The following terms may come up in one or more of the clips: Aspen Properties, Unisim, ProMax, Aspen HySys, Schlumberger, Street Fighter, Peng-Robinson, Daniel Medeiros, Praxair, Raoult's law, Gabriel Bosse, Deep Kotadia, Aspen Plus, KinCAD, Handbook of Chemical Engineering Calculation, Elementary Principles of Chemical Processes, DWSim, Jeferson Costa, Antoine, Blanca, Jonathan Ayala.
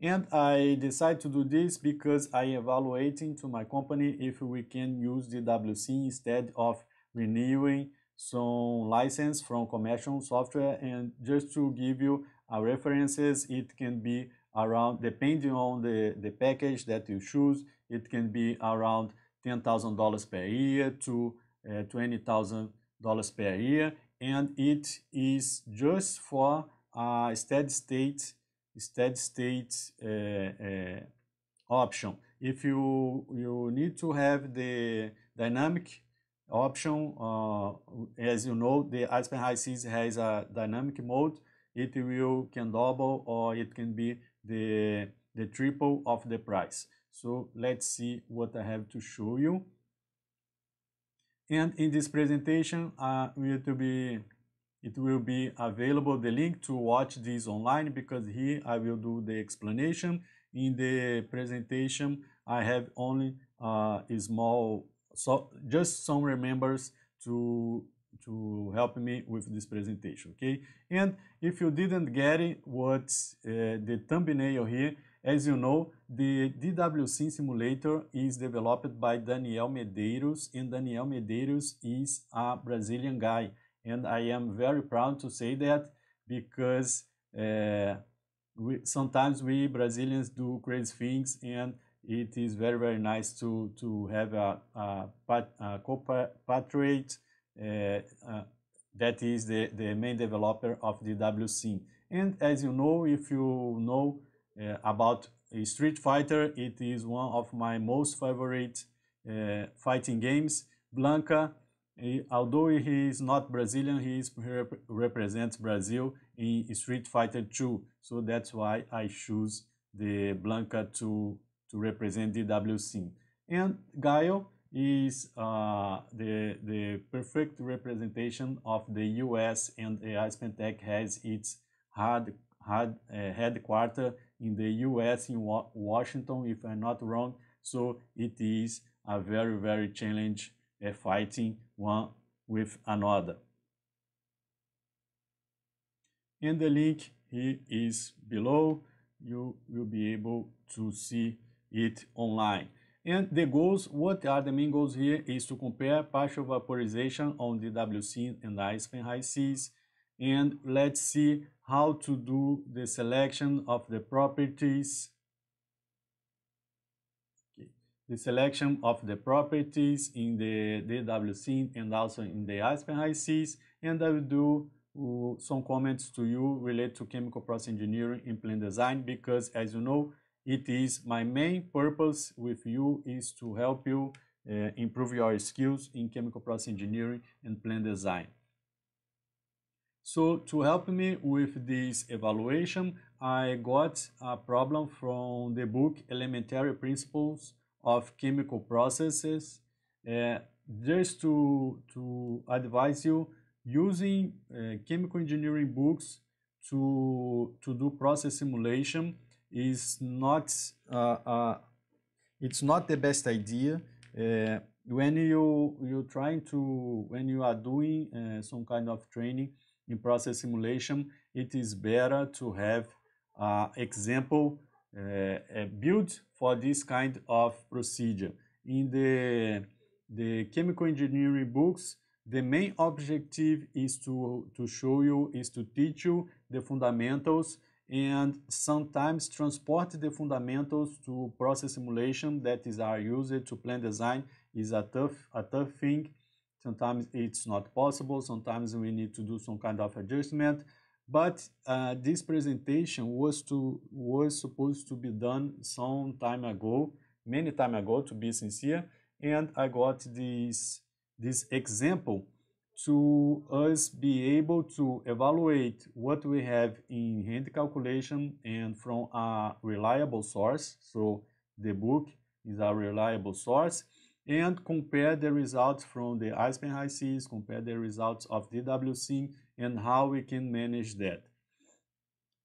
And I decide to do this because I evaluating to my company if we can use DWSim instead of renewing some license from commercial software. And just to give you references, it can be around, depending on the package that you choose, it can be around $10,000 per year to $20,000 per year. And it is just for steady state option. If you need to have the dynamic option, as you know, the Aspen HySys has a dynamic mode. It can double or it can be the triple of the price. So let's see what I have to show you. And in this presentation, it will be available the link to watch this online, because here I will do the explanation. In the presentation, I have only a small, so just some remembers to help me with this presentation, okay? And if you didn't get it, what's the thumbnail here, as you know, the DWSim simulator is developed by Daniel Medeiros, and Daniel Medeiros is a Brazilian guy. And I am very proud to say that, because sometimes we Brazilians do crazy things, and it is very, very nice to have a compatriot that is the main developer of the DWSim. And as you know, if you know about Street Fighter, it is one of my most favorite fighting games. Blanca, although he is not Brazilian, he represents Brazil in Street Fighter 2. So that's why I choose the Blanca to represent the DWSim. And Gaio is the perfect representation of the US, and ASpenTech has its headquarters in the US, in Washington, if I'm not wrong. So it is a very, very challenge fighting one with another. And the link here is below. You will be able to see it online. And the goals, what are the main goals here, is to compare partial vaporization on DWSim and Aspen HySys. And let's see how to do the selection of the properties. Okay. The selection of the properties in the DWSim and also in the Aspen HySys. And I will do some comments to you related to chemical process engineering and plant design, because as you know, it is my main purpose with you is to help you improve your skills in chemical process engineering and plant design. So to help me with this evaluation, I got a problem from the book Elementary Principles of Chemical Processes. Just to advise you, using chemical engineering books to do process simulation is not it's not the best idea. When you are doing some kind of training in process simulation, it is better to have example built for this kind of procedure. In the chemical engineering books, the main objective is to teach you the fundamentals, and sometimes transport the fundamentals to process simulation that is used to plant design is a tough thing. Sometimes it's not possible, sometimes we need to do some kind of adjustment, but this presentation was supposed to be done some time ago, many time ago, to be sincere, and I got this example to us be able to evaluate what we have in hand calculation and from a reliable source. So the book is a reliable source, and compare the results from the Aspen HySys, compare the results of DWSim, and how we can manage that.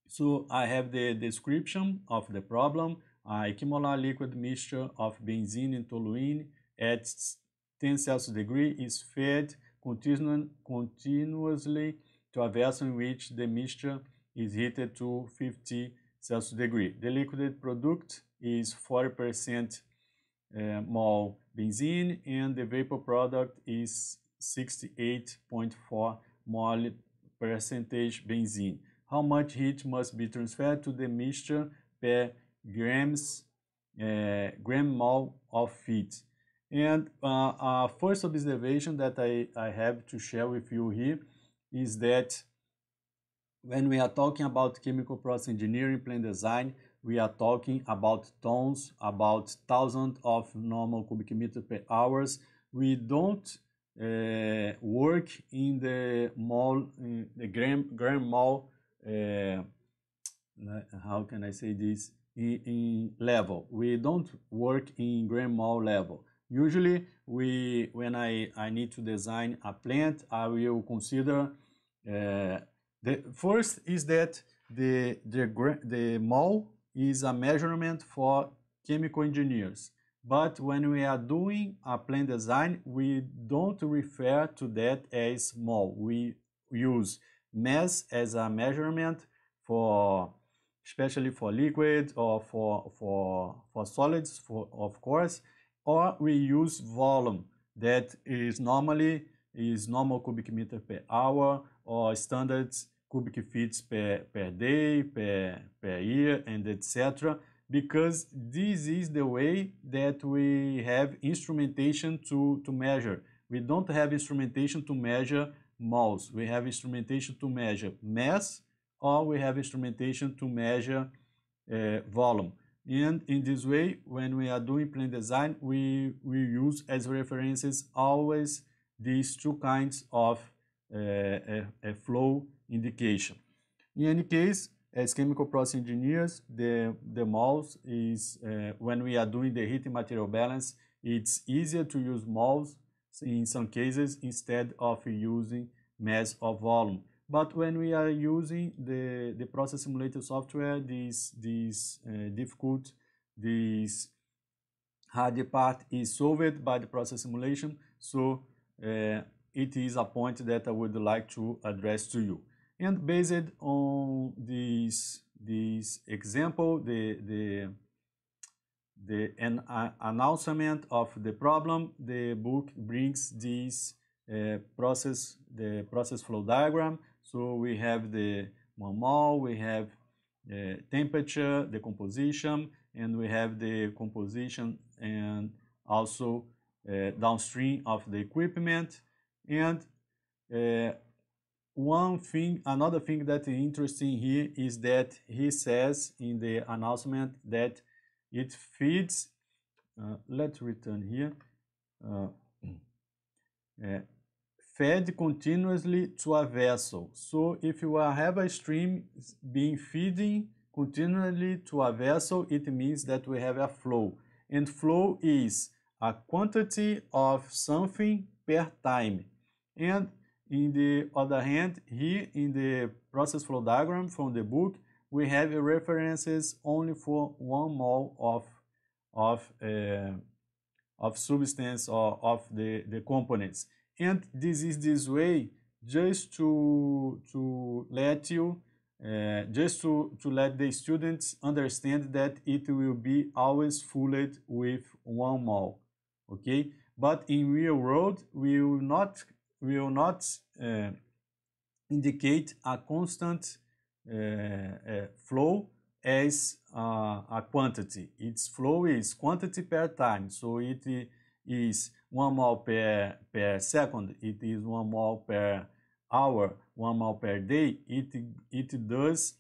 So I have the description of the problem: a chemolar liquid mixture of benzene and toluene at 10 Celsius degree is fed continuously to a vessel in which the mixture is heated to 50 Celsius degree. The liquid product is 40% mol benzene and the vapor product is 68.4 mol percentage benzene. How much heat must be transferred to the mixture per gram mole of heat? And our first observation that I have to share with you here is that when we are talking about chemical process engineering, plant design, we are talking about tons, about thousands of normal cubic meters per hour. We don't work in the mole, in the gram mole, how can I say this, in level. We don't work in gram mole level. Usually, when I need to design a plant, I will consider the first is that the mole is a measurement for chemical engineers. But when we are doing a plant design, we don't refer to that as mole. We use mass as a measurement for, especially for liquid or for solids, of course, or we use volume that is normally is normal cubic meter per hour or standards cubic feet per day, per year, and etc. Because this is the way that we have instrumentation to measure. We don't have instrumentation to measure moles. We have instrumentation to measure mass, or we have instrumentation to measure volume. And in this way, when we are doing plant design, we use as references always these two kinds of a flow indication. In any case, as chemical process engineers, the moles is, when we are doing the heat and material balance, it's easier to use moles in some cases instead of using mass or volume. But when we are using the process simulator software, this hard part is solved by the process simulation. So it is a point that I would like to address to you. And based on this example, the announcement of the problem, the book brings this process flow diagram. So we have the one mole, we have temperature, the composition, and we have the composition and also downstream of the equipment. And another thing that is interesting here is that he says in the announcement that it feeds, let's return here, fed continuously to a vessel. So if you have a stream being feeding continually to a vessel, it means that we have a flow. And flow is a quantity of something per time. And in the other hand, here in the process flow diagram from the book, we have references only for one mole of substance or of the components. And this is this way just to let you, just to let the students understand that it will be always fooled with one mole, okay? But in real world, we will not indicate a constant flow as a quantity. Its flow is quantity per time, so it is one mole per second, it is one mole per hour, one mole per day. It does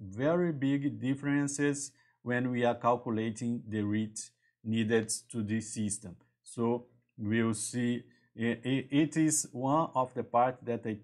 very big differences when we are calculating the rate needed to this system. So we'll see. It is one of the parts that I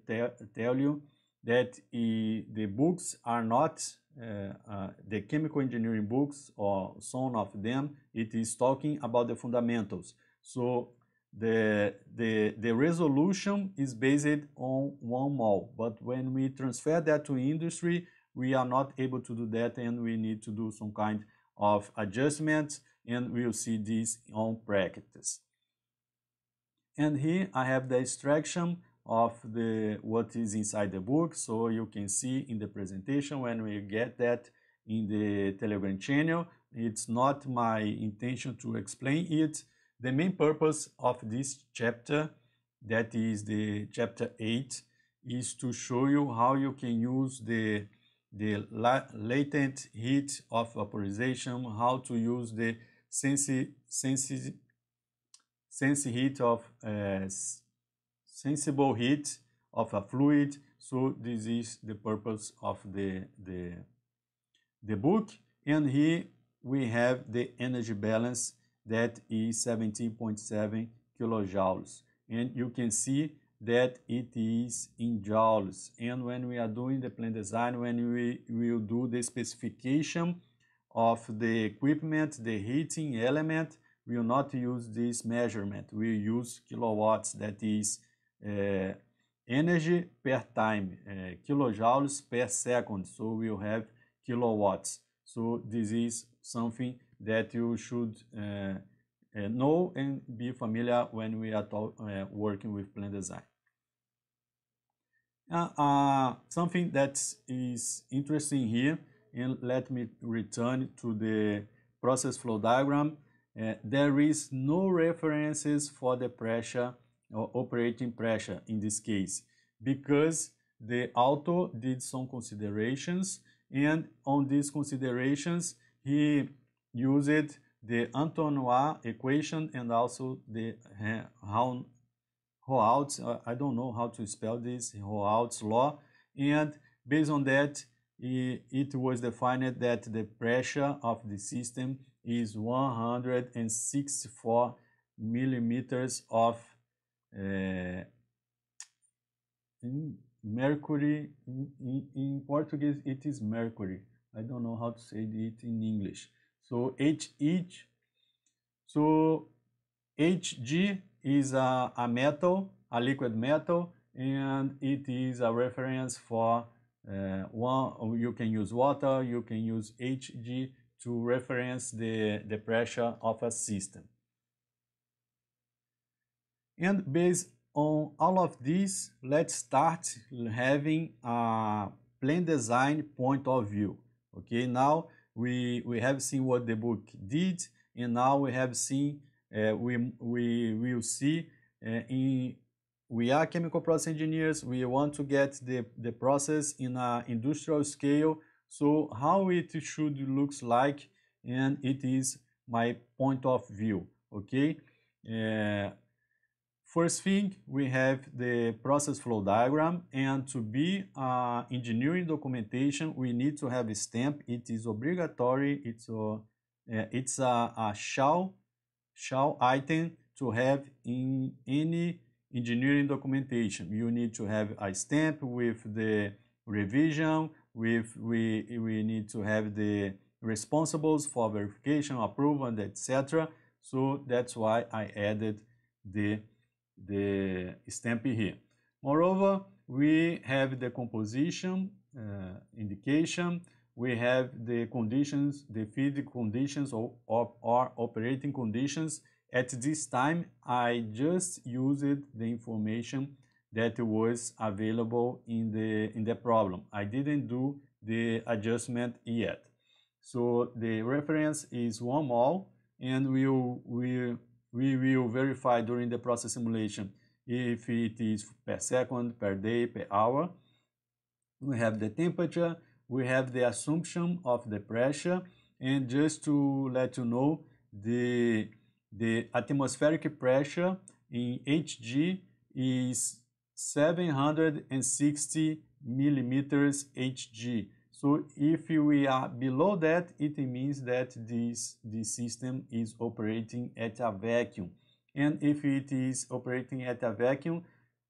tell you that the books are not the chemical engineering books, or some of them. It is talking about the fundamentals. So the resolution is based on one mole, but when we transfer that to industry, we are not able to do that, and we need to do some kind of adjustments, and we'll see this on practice. And here I have the extraction of the what is inside the book, so you can see in the presentation when we get that in the Telegram channel. It's not my intention to explain it. The main purpose of this chapter, that is the chapter 8, is to show you how you can use the latent heat of vaporization, how to use the sensible heat of a fluid. So this is the purpose of the book. And here we have the energy balance that is 17.7 kilojoules. And you can see that it is in joules. And when we are doing the plant design, when we will do the specification of the equipment, the heating element, we will not use this measurement. We will use kilowatts, that is energy per time, kilojoules per second. So we will have kilowatts. So this is something that you should know and be familiar when we are working with plant design. Something that is interesting here, and let me return to the process flow diagram. There is no references for the pressure or operating pressure in this case, because the author did some considerations, and on these considerations he used the Antoine equation and also the Raoult's, I don't know how to spell this, Raoult's law, and based on that it was defined that the pressure of the system is 164 millimeters of mercury. In Portuguese it is mercury. I don't know how to say it in English. So Hg is a metal, a liquid metal, and it is a reference for one. You can use water, you can use Hg to reference the pressure of a system. And based on all of this, let's start having a plant design point of view. Okay, now we have seen what the book did, and now we have seen we will see we are chemical process engineers. We want to get the process in an industrial scale, so how it should looks like, and it is my point of view. Okay, first thing, we have the process flow diagram, and to be engineering documentation, we need to have a stamp. It is obligatory. It's a shall item to have in any engineering documentation. You need to have a stamp with the revision, with we need to have the responsibles for verification, approval, and etc. So that's why I added the stamp here. Moreover, we have the composition indication, we have the conditions, the feed conditions or operating conditions. At this time, I just used the information that was available in the problem. I didn't do the adjustment yet. So the reference is 1 mol, and we will verify during the process simulation if it is per second, per day, per hour. We have the temperature, we have the assumption of the pressure, and just to let you know, the atmospheric pressure in Hg is 760 millimeters Hg. So if we are below that, it means that this system is operating at a vacuum. And if it is operating at a vacuum,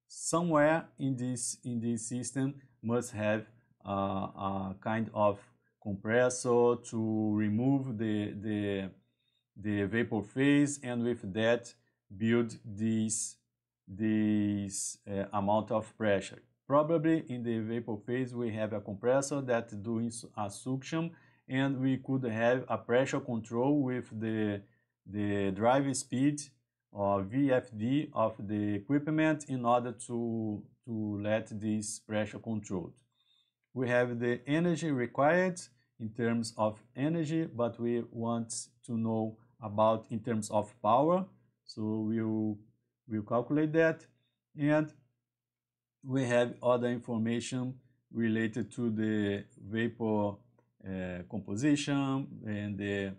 somewhere in this system must have a kind of compressor to remove the vapor phase, and with that build this amount of pressure. Probably in the vapor phase we have a compressor that doing a suction, and we could have a pressure control with the drive speed VFD of the equipment in order to let this pressure controlled. We have the energy required in terms of energy, but we want to know about in terms of power. So we'll calculate that. And we have other information related to the vapor composition and the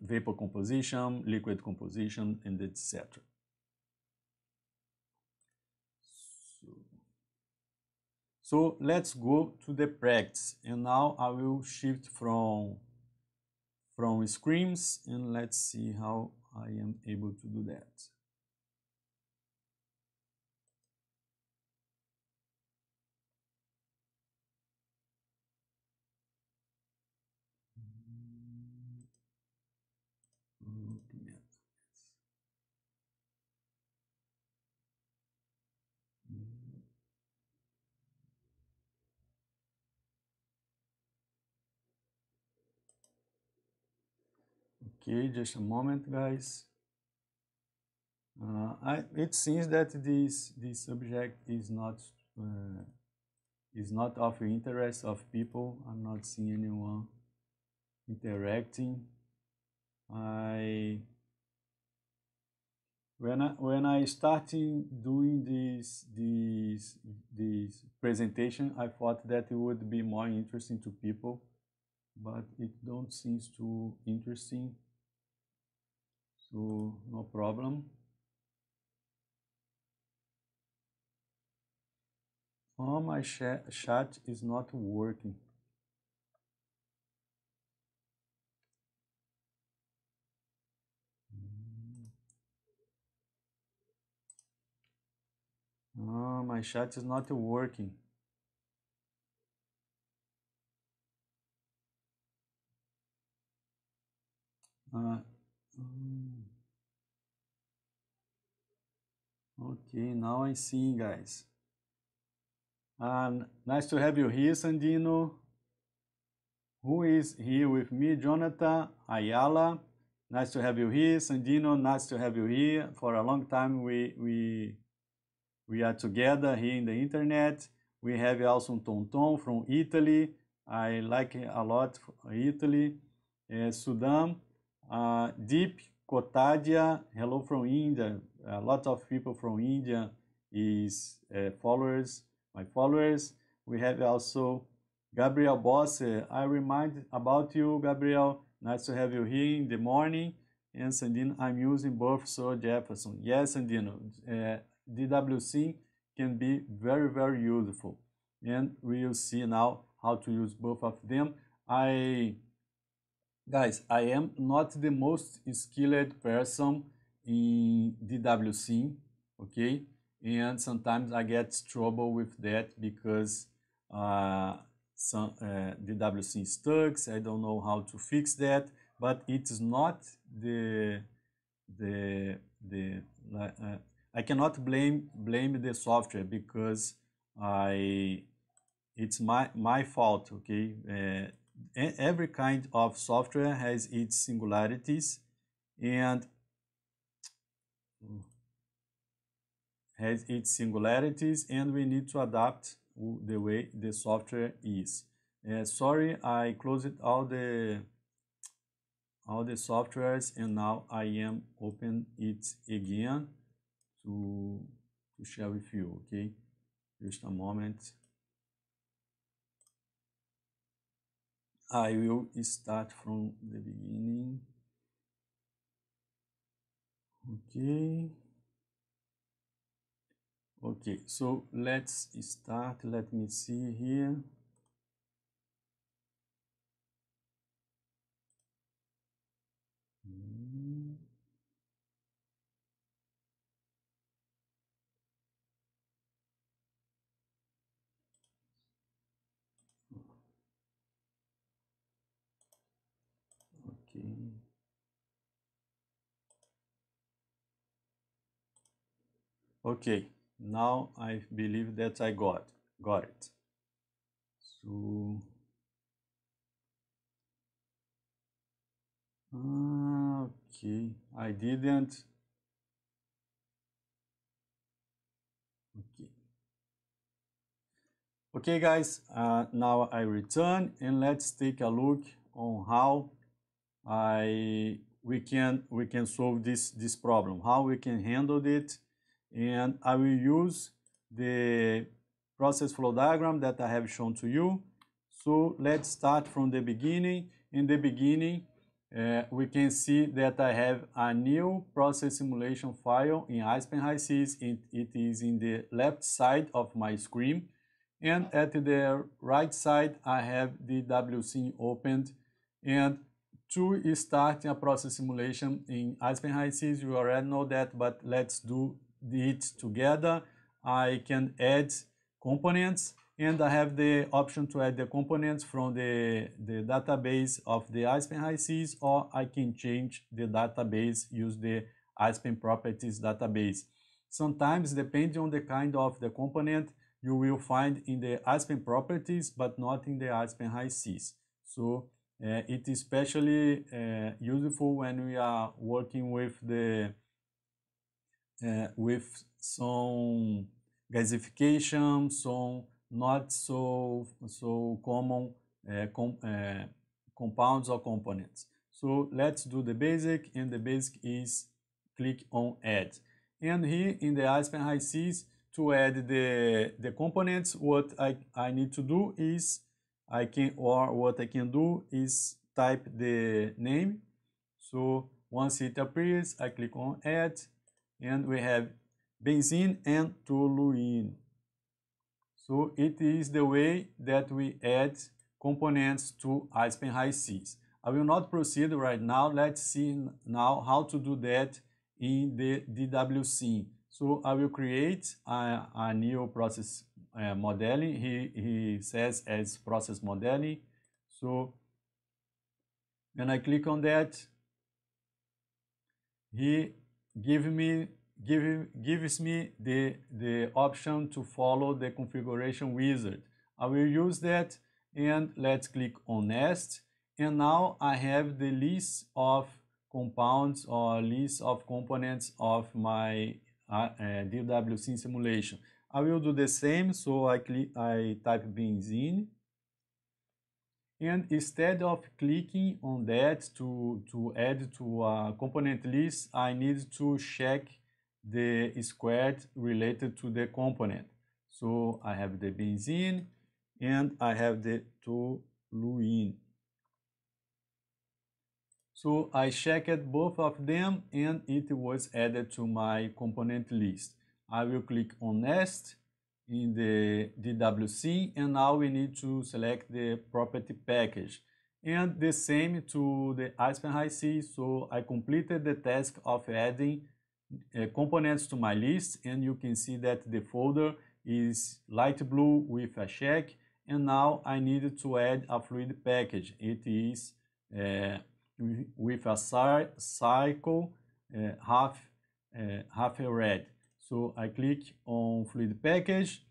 vapor composition, liquid composition, and etc. So let's go to the practice. And now I will shift from screens, and let's see how I am able to do that. Okay, just a moment, guys. It seems that this subject is not of interest of people. I'm not seeing anyone interacting. When I started doing this presentation, I thought that it would be more interesting to people, but it don't seem too interesting. So no problem. Oh, my chat is not working. Oh, my chat is not working. Okay, now I see, guys. Nice to have you here, Sandino. Who is here with me? Jonathan Ayala. Nice to have you here, Sandino. Nice to have you here. For a long time, we are together here in the internet. We have also Tonton from Italy. I like a lot Italy. Sudan. Deep Kotadia, hello from India. A lot of people from India is followers, my followers. We have also Gabriel Bosse. I remind about you, Gabriel. Nice to have you here in the morning. And Sandino, I'm using both, so Jefferson. Yes, Sandino, DWSim can be very, very useful. And we will see now how to use both of them. Guys, I am not the most skilled person in DWSim, okay? And sometimes I get trouble with that because DWSim sucks. I don't know how to fix that, but it's not I cannot blame the software because it's my fault, okay? Every kind of software has its singularities and we need to adapt the way the software is. Sorry, I closed all the softwares, and now I am open it again to share with you. Okay, just a moment. I will start from the beginning. Okay, so let's start. Let me see here. Okay, now I believe that I got it. So okay, I didn't Okay guys, now I return and let's take a look on how we can solve this problem, how we can handle it. And I will use the process flow diagram that I have shown to you. So let's start from the beginning. In the beginning, we can see that I have a new process simulation file in Aspen HySys. It is in the left side of my screen. And at the right side, I have the DWSim opened. And to start a process simulation in Aspen HySys, you already know that, but let's do it together. I can add components, and I have the option to add the components from the database of the Aspen HySys, or I can change the database, use the Aspen properties database. Sometimes, depending on the kind of the component, you will find in the Aspen properties, but not in the Aspen HySys. So it is especially useful when we are working with the with some gasification, some not so common compounds or components. So let's do the basic, and the basic is click on add. And here in the Aspen HySys, to add the components, what I need to do is type the name. So once it appears, I click on add, and we have benzene and toluene. So it is the way that we add components to Aspen HySys. I will not proceed right now. Let's see now how to do that in the DWSim. So I will create a new process modeling. He says as process modeling. So when I click on that, he gives me the option to follow the configuration wizard. I will use that, and let's click on next. And now I have the list of compounds or list of components of my DWSim simulation. I will do the same, so I type benzene, and instead of clicking on that to add to a component list, I need to check the squared related to the component. So I have the benzene and I have the toluene. So I checked both of them, and it was added to my component list. I will click on next in the DWSim, and now we need to select the property package. And the same to the Aspen HySys. So I completed the task of adding components to my list, and you can see that the folder is light blue with a check. And now I needed to add a fluid package. It is with a circle half red. So I click on fluid package,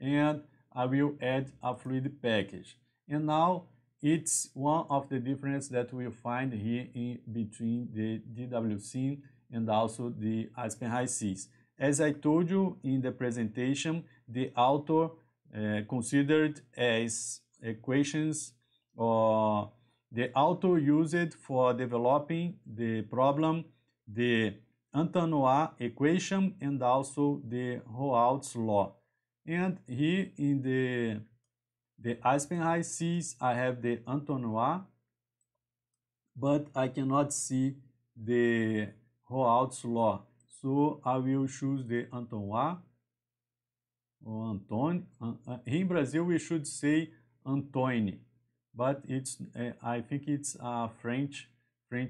and I will add a fluid package. And now it's one of the differences that we find here in between the DWSim and also the Aspen HySys. As I told you in the presentation, the author considered as equations, or the author used for developing the problem the Antanois equation and also the Raoult's law. And here in the Aspen HySys, I have the Antanois, but I cannot see the Raoult's law. So I will choose the Antanois, or Antoine. In Brazil, we should say Antoine, but it's I think it's a French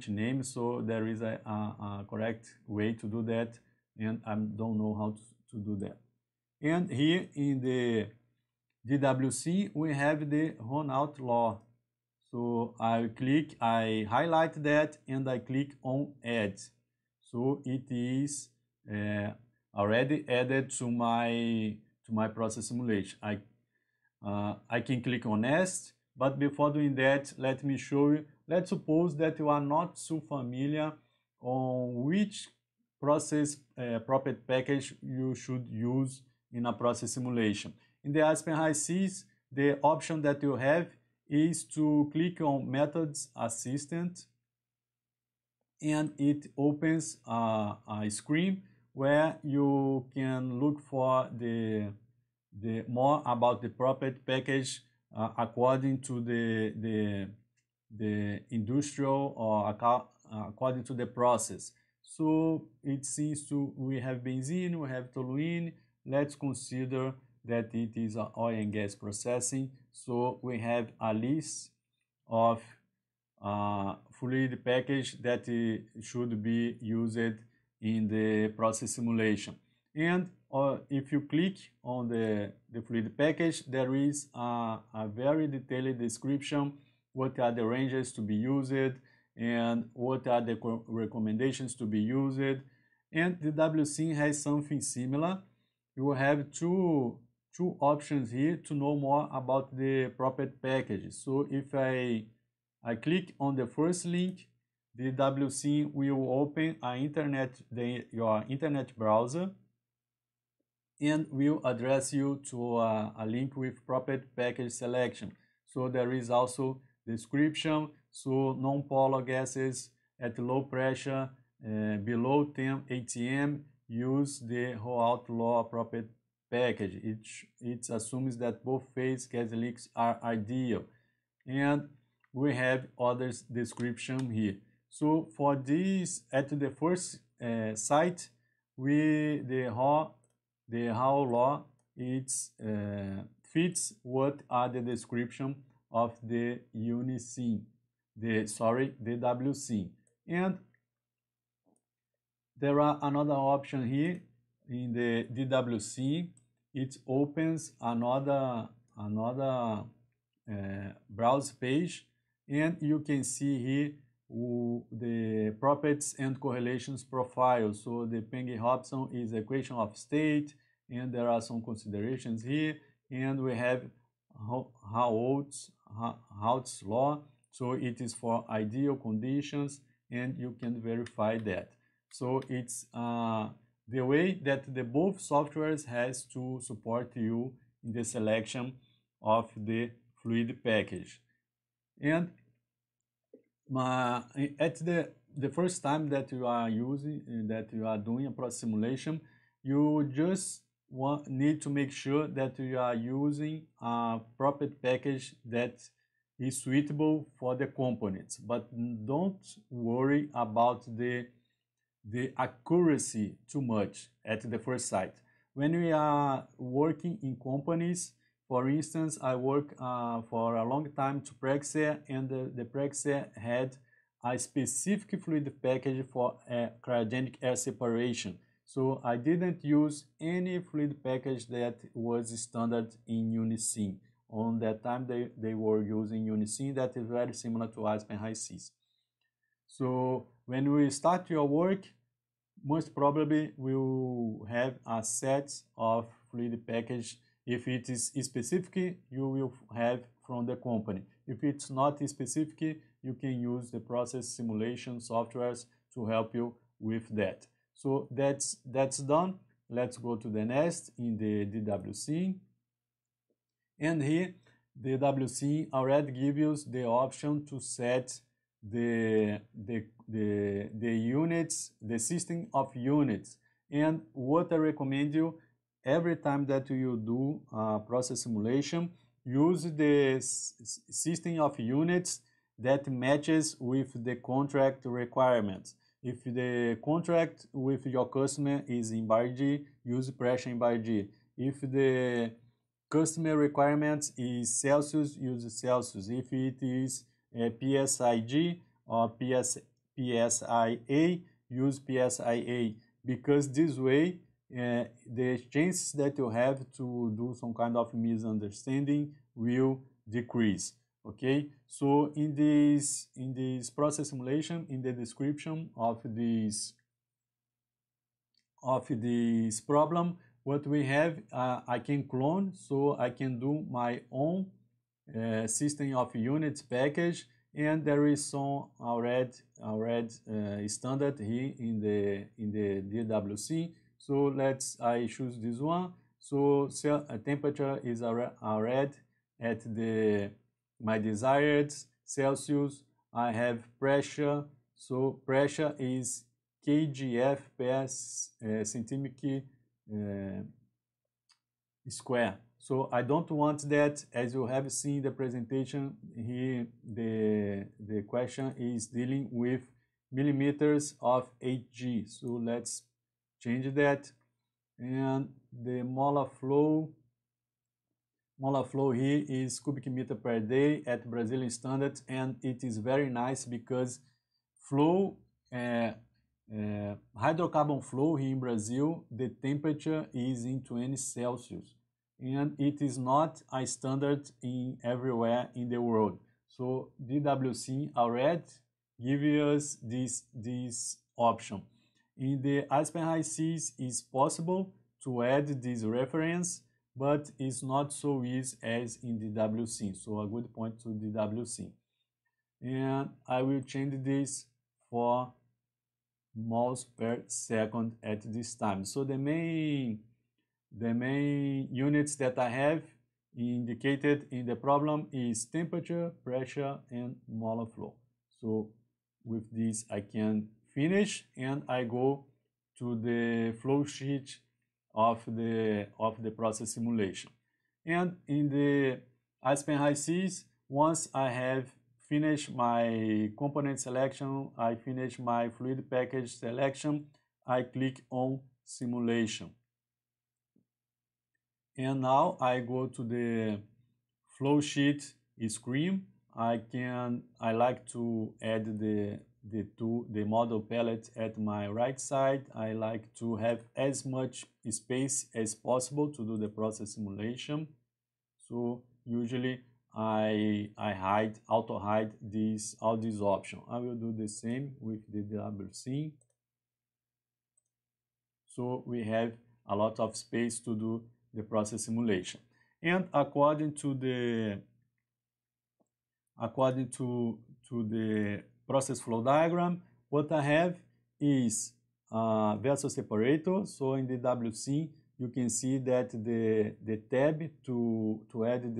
name, so there is a correct way to do that, and I don't know how to do that. And here in the DWSim, we have the Raoult's law. So I highlight that, and I click on add. So it is already added to my process simulation. I can click on next. But before doing that, let me show you. Let's suppose that you are not so familiar on which process property package you should use in a process simulation. In the Aspen HySys, the option that you have is to click on Methods Assistant, and it opens a screen where you can look for the more about the property package according to the industrial or according to the process. So it seems to we have benzene, we have toluene. Let's consider that it is an oil and gas processing. So we have a list of fluid package that should be used in the process simulation. And if you click on the fluid package, there is a very detailed description, what are the ranges to be used, and what are the recommendations to be used. And the DWSim has something similar. You have two options here to know more about the property package. So if I click on the first link, the DWSim will open your internet browser and will address you to a link with property package selection. So there is also description, so non-polar gases at low pressure below 10 atm use the Raoult's law property package. It assumes that both phase gas leaks are ideal, and we have other description here. So for this, at the first site, the Raoult's law fits what are the description of the DWSim. And there are another option here in the DWSim. It opens another browse page, and you can see here the properties and correlations profile. So the Peng-Robinson is equation of state, and there are some considerations here, and we have Raoult's law, so it is for ideal conditions, and you can verify that. So it's the way that the both softwares has to support you in the selection of the fluid package. And at the first time that you are doing a process simulation, you just need to make sure that you are using a property package that is suitable for the components. But don't worry about the accuracy too much at the first sight. When we are working in companies, for instance, I worked for a long time to Praxair, and the Praxair had a specific fluid package for cryogenic air separation. So I didn't use any fluid package that was standard in Unisim. On that time, they were using Unisim, that is very similar to Aspen HySys. So when we start your work, most probably we will have a set of fluid package. If it is specific, you will have from the company. If it's not specific, you can use the process simulation softwares to help you with that. So that's done. Let's go to the next in the DWSim. And here, the DWSim already gives you the option to set the units, the system of units. And what I recommend you, every time that you do a process simulation, use the system of units that matches with the contract requirements. If the contract with your customer is in bar G, use pressure in bar G. If the customer requirements is Celsius, use Celsius. If it is PSIG or PSIA, use PSIA, because this way the chances that you have to do some kind of misunderstanding will decrease. Okay, so in this process simulation, in the description of this problem, what we have, I can clone, so I can do my own system of units package, and there is some already standard here in the DWSim. So I choose this one, So temperature is read at my desired Celsius. I have pressure. So pressure is kgf per centimeter square. So I don't want that. As you have seen the presentation here, the question is dealing with millimeters of Hg. So let's change that. And the molar flow here is cubic meter per day at Brazilian standards, and it is very nice because flow, hydrocarbon flow here in Brazil, the temperature is in 20 Celsius, and it is not a standard in everywhere in the world. So DWSim already gives us this option. In the Aspen HySys, it's possible to add this reference, but it's not so easy as in DWSim. So a good point to DWSim. And I will change this for moles per second at this time. So the main units that I have indicated in the problem is temperature, pressure, and molar flow. So with this, I can finish, and I go to the flow sheet of the process simulation. And in the Aspen HySys, once I have finished my component selection, I finish my fluid package selection, I click on simulation. And now I go to the flow sheet screen. I like to add the model palette at my right side. I like to have as much space as possible to do the process simulation. So usually I hide, auto-hide these, all these options. I will do the same with the DWSim. So we have a lot of space to do the process simulation. And according to the process flow diagram, what I have is a vessel separator. So in the DWSim, you can see that the tab to add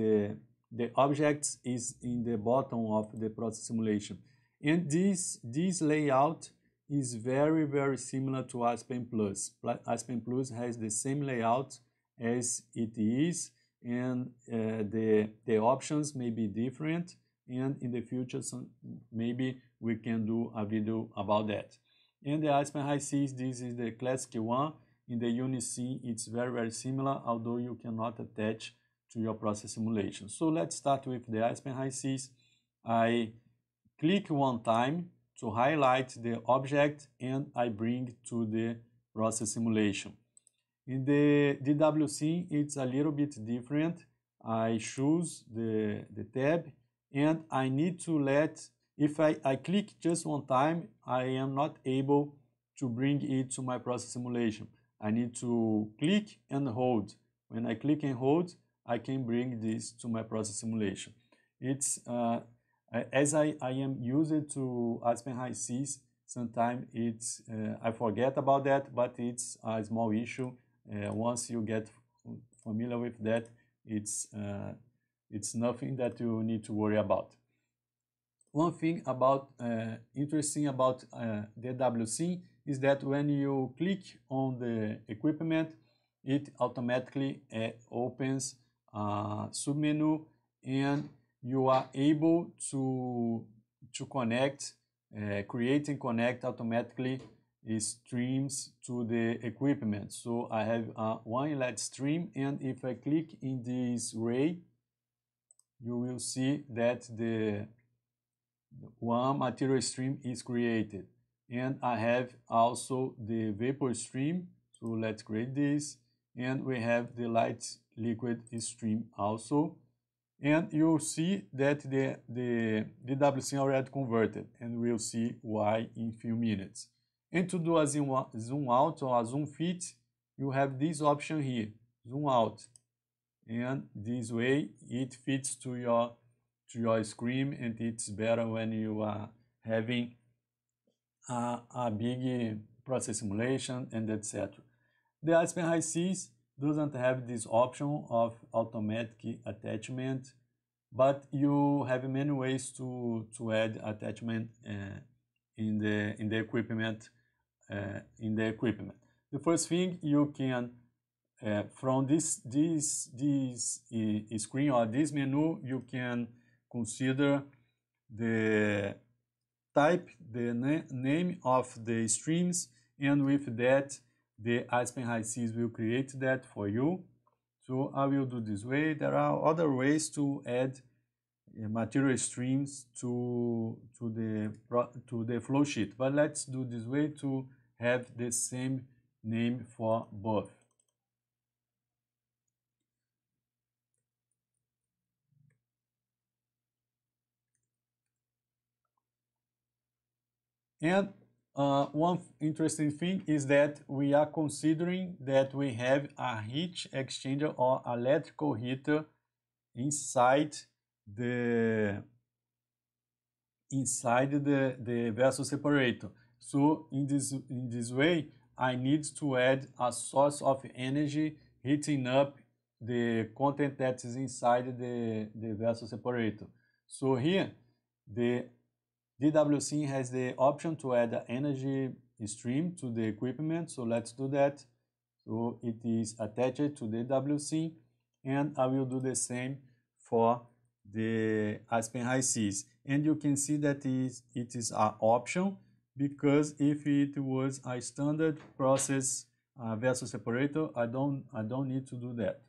the objects is in the bottom of the process simulation. And this layout is very, very similar to Aspen Plus. Aspen Plus has the same layout as it is, and the options may be different. And in the future, maybe we can do a video about that. In the Aspen HySys, this is the classic one. In the Unisim, it's very, very similar, although you cannot attach to your process simulation. So let's start with the Aspen HySys. I click one time to highlight the object, and I bring to the process simulation. In the DWSim, it's a little bit different. I choose the tab, and I need to let, if I click just one time, I am not able to bring it to my process simulation. I need to click and hold. When I click and hold, I can bring this to my process simulation. It's, as I am used to Aspen HySys, sometimes it's, I forget about that, but it's a small issue. Once you get familiar with that, it's nothing that you need to worry about. One thing about interesting about DWSim is that when you click on the equipment, it automatically opens a submenu, and you are able to connect, create and connect automatically streams to the equipment. So I have one inlet stream, and if I click in this ray, you will see that the one material stream is created. And I have also the vapor stream. So let's create this. And we have the light liquid stream also. And you'll see that the DWSim already converted. And we'll see why in a few minutes. And to do a zoom out or a zoom fit, you have this option here, zoom out. And this way it fits to your screen, and it's better when you are having a big process simulation and etc. The Aspen HySys doesn't have this option of automatic attachment, but you have many ways to add attachment in the equipment. The first thing you can from this screen or this menu, you can consider the type, the name of the streams, and with that the Aspen HySys will create that for you. So I will do this way. There are other ways to add material streams to the flow sheet, but let's do this way to have the same name for both. And one interesting thing is that we are considering that we have a heat exchanger or electrical heater inside the vessel separator. So in this way, I need to add a source of energy heating up the content that is inside the vessel separator. So here the DWSim has the option to add an energy stream to the equipment, so let's do that. So it is attached to the DWSim, and I will do the same for the Aspen HySys. And you can see that it is an option, because if it was a standard process vessel separator, I don't need to do that.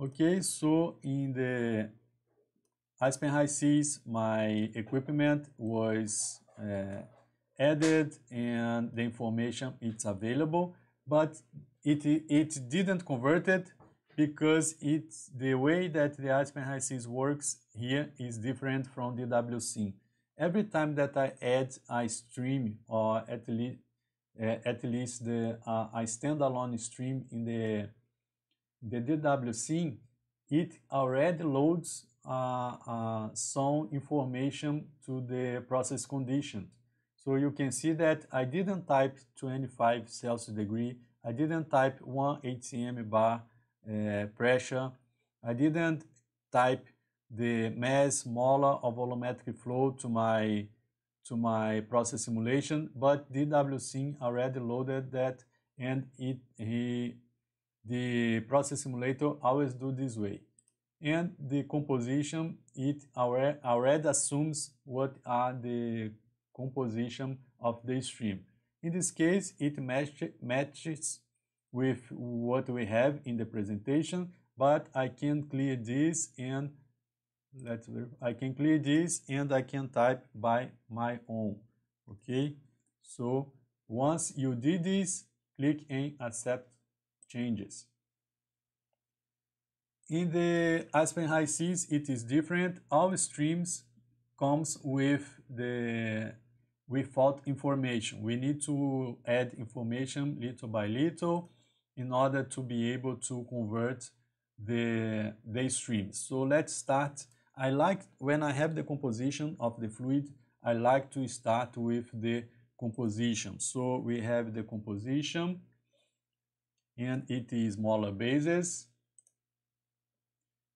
Okay, so in the Aspen HySys, my equipment was added and the information is available, but it didn't convert it, because it's the way that the Aspen HySys works here is different from the DWSim. Every time that I add a stream, or at least a standalone stream in the DWSim, it already loads some information to the process condition. So you can see that I didn't type 25 Celsius degree, I didn't type 1 atm bar pressure, I didn't type the mass, molar or volumetric flow to my process simulation, but DWSim already loaded that, and the process simulator always do this way. And the composition, it already assumes what are the composition of the stream. In this case, it matches with what we have in the presentation, but I can clear this, and I can type by my own. Okay, so once you did this, click and accept changes. In the Aspen HySys, it is different. All streams comes with without information. We need to add information little by little in order to be able to convert the streams. So let's start. I like, when I have the composition of the fluid, I like to start with the composition. So we have the composition, and it is molar bases.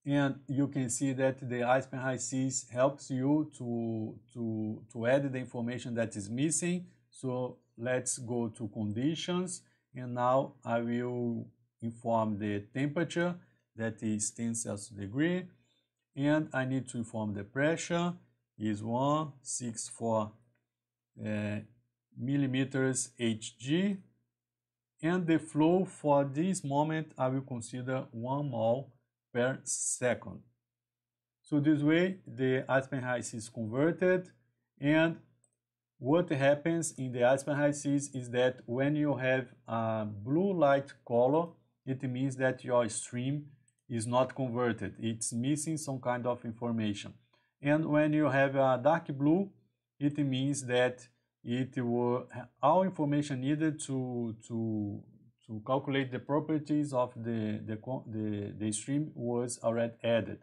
And you can see that the Aspen HySys helps you to add the information that is missing. So let's go to conditions, and now I will inform the temperature, that is 10 Celsius degree, and I need to inform the pressure is 164 millimeters Hg, and the flow for this moment I will consider 1 mole per second. So this way the Aspen HySys is converted. And what happens in the Aspen HySys is that when you have a blue light color, it means that your stream is not converted, it's missing some kind of information. And when you have a dark blue, it means that it will all information needed to calculate the properties of the stream was already added.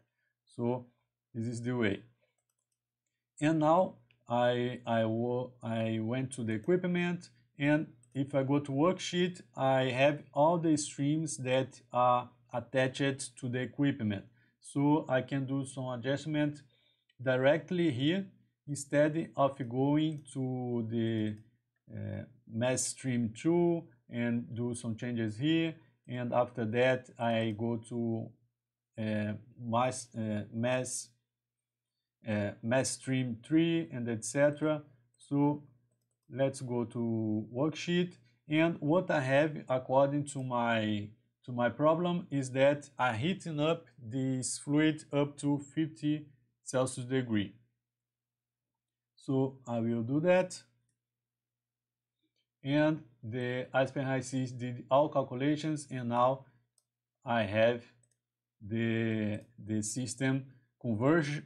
So this is the way. And now I went to the equipment, and if I go to worksheet, I have all the streams that are attached to the equipment. So I can do some adjustment directly here instead of going to the mass stream 2 and do some changes here. And after that, I go to mass stream 3 and etc. So let's go to worksheet, and what I have according to my problem is that I heating up this fluid up to 50 Celsius degree. So I will do that, and the Aspen HySys did all calculations, and now I have the system converged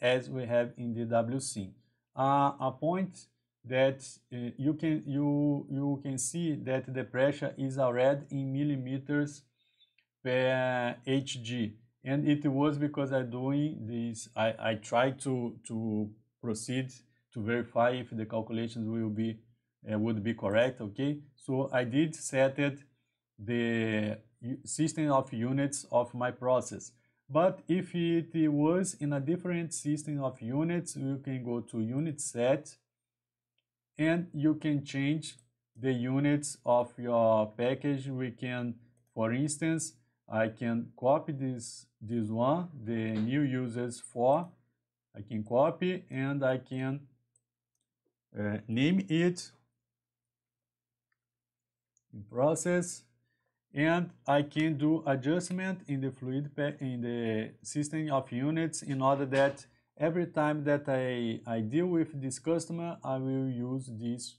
as we have in the DWSim. A point that you can see that the pressure is already in millimeters per Hg, and it was because I doing this. I tried to proceed to verify if the calculations will be would be correct. Okay, so I did set it the system of units of my process. But if it was in a different system of units, you can go to unit set, and you can change the units of your package. We can, for instance, I can copy this one, the new users for, I can copy and I can name it in process, and I can do adjustment in the system of units in order that every time that I deal with this customer, I will use this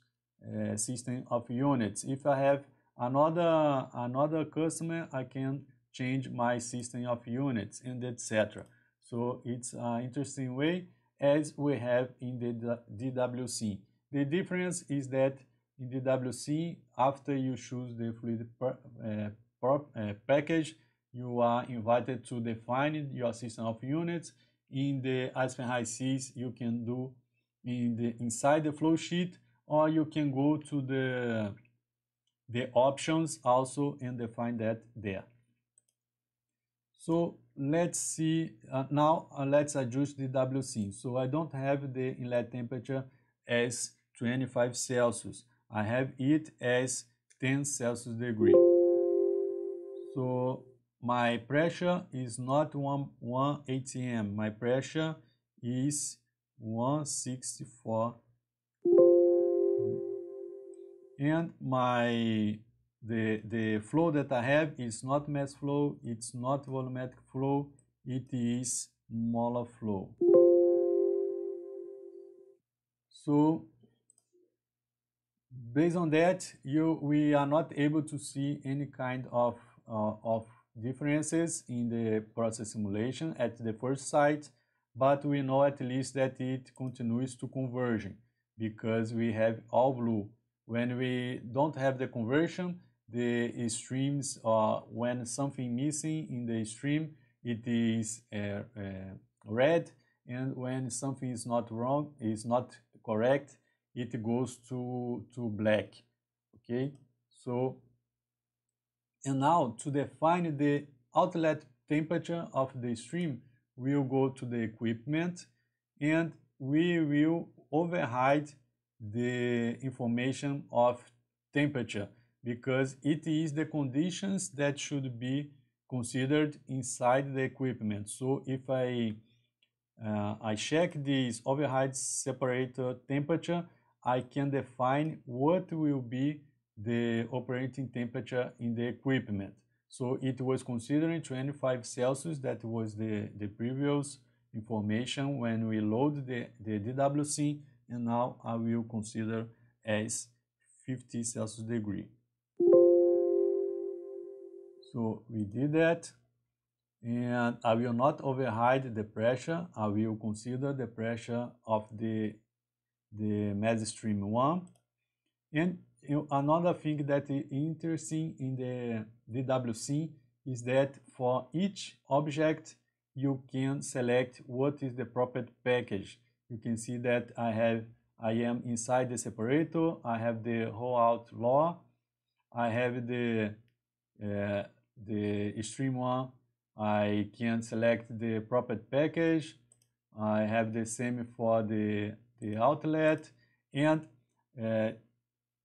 system of units. If I have another customer, I can change my system of units and etc. So it's an interesting way as we have in the DWSim. The difference is that in the DWSim, after you choose the fluid package, you are invited to define your system of units. In the Aspen HySys, you can do inside the flow sheet, or you can go to the options also and define that there. So let's see now. Let's adjust the DWSim. So I don't have the inlet temperature as 25 Celsius. I have it as 10 Celsius degree. So my pressure is not 1 atm, my pressure is 164, and the flow that I have is not mass flow, it's not volumetric flow, it is molar flow. So based on that, we are not able to see any kind of differences in the process simulation at the first sight, but we know at least that it continues to converging because we have all blue. When we don't have the conversion, the streams are when something missing in the stream, it is red, and when something is not correct, it goes to black. Okay, so. And now to define the outlet temperature of the stream, we'll go to the equipment and we will override the information of temperature because it is the conditions that should be considered inside the equipment. So if I check this override separator temperature, I can define what will be the operating temperature in the equipment. So it was considering 25 Celsius, that was the previous information when we load the DWSim, and now I will consider as 50 Celsius degree. So we did that, and I will not override the pressure, I will consider the pressure of the mass stream 1. And another thing that is interesting in the DWSim is that for each object you can select what is the proper package. You can see that I have I am inside the separator, I have the Raoult's law, I have the stream one, I can select the property package, I have the same for the outlet, and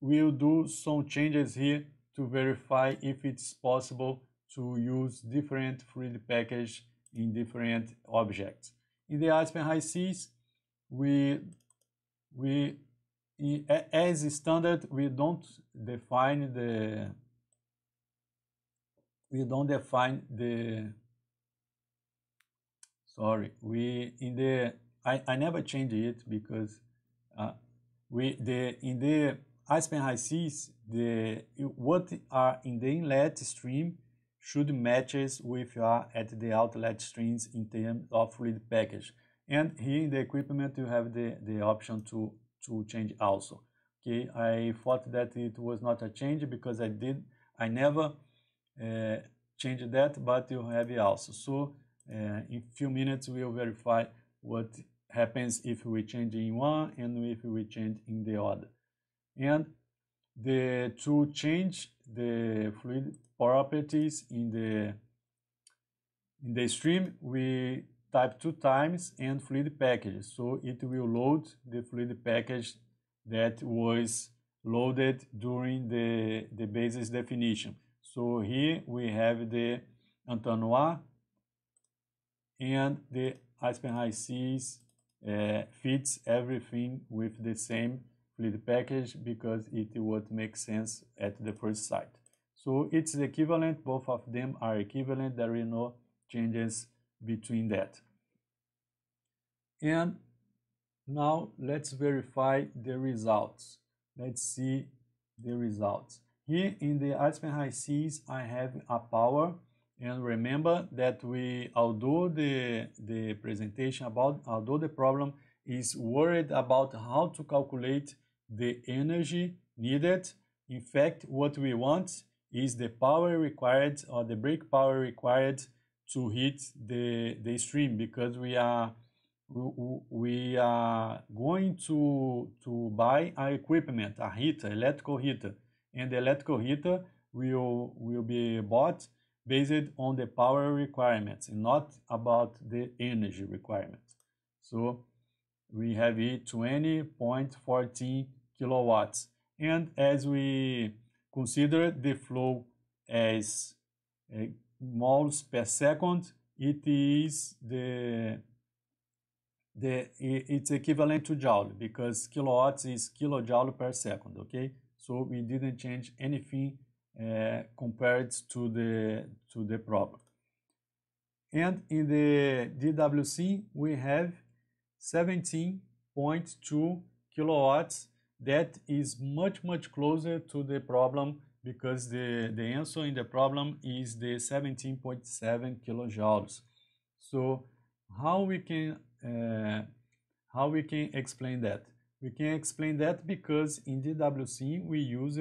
we'll do some changes here to verify if it's possible to use different 3D package in different objects. In the Aspen HySys, we as standard I never change it because in the Aspen HySys, what are in the inlet stream should matches with at the outlet streams in terms of read package. And here in the equipment you have the option to change also. Okay, I thought that it was not a change because I never changed that, but you have it also. So in few minutes we will verify what happens if we change in one and if we change in the other. And to change the fluid properties in the stream, we type 2 times and fluid package, so it will load the fluid package that was loaded during the basis definition. So here we have the Antoine and the Aspen HySys fits everything with the same fluid package because it would make sense at the first sight. So it's equivalent, both of them are equivalent, there are no changes between that. And now let's verify the results. Let's see the results. Here in the Aspen HySys I have a power, and remember that although the problem is worried about how to calculate the energy needed, in fact what we want is the power required, or the brake power required to hit the stream, because we are going to buy our equipment, a heater, electrical heater, and the electrical heater will be bought based on the power requirements and not about the energy requirements. So we have it 20.14 kilowatts, and as we consider the flow as moles per second, it is it's equivalent to joule, because kilowatts is kilojoule per second. Okay, so we didn't change anything compared to the problem. And in the DWSim we have 17.2 kilowatts. That is much closer to the problem, because the answer in the problem is the 17.7 kilojoules. So how we can explain that? We can explain that because in DWSim we used